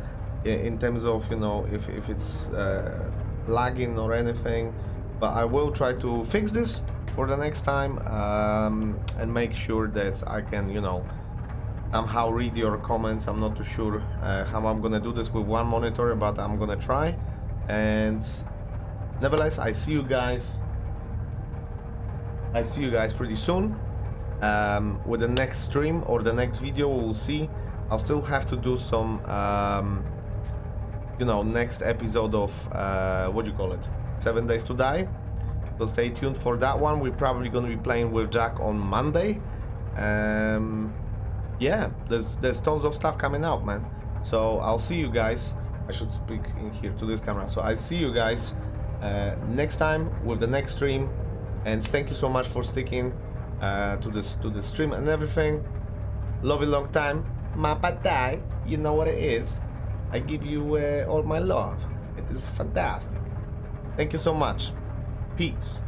in terms of, you know, if it's lagging or anything, but I will try to fix this for the next time and make sure that I can, you know, somehow read your comments. I'm not too sure how I'm gonna do this with one monitor, but I'm gonna try. And nevertheless, I see you guys. I see you guys pretty soon with the next stream or the next video. We'll see. I'll still have to do some, you know, next episode of what do you call it? 7 Days to Die. So stay tuned for that one. We're probably going to be playing with Jack on Monday. Yeah, there's tons of stuff coming out, man. So I'll see you guys. I should speak in here to this camera. So I see you guys next time with the next stream. And thank you so much for sticking to this stream and everything. Love you long time. Mapatai, you know what it is. I give you all my love. It is fantastic. Thank you so much. Peace.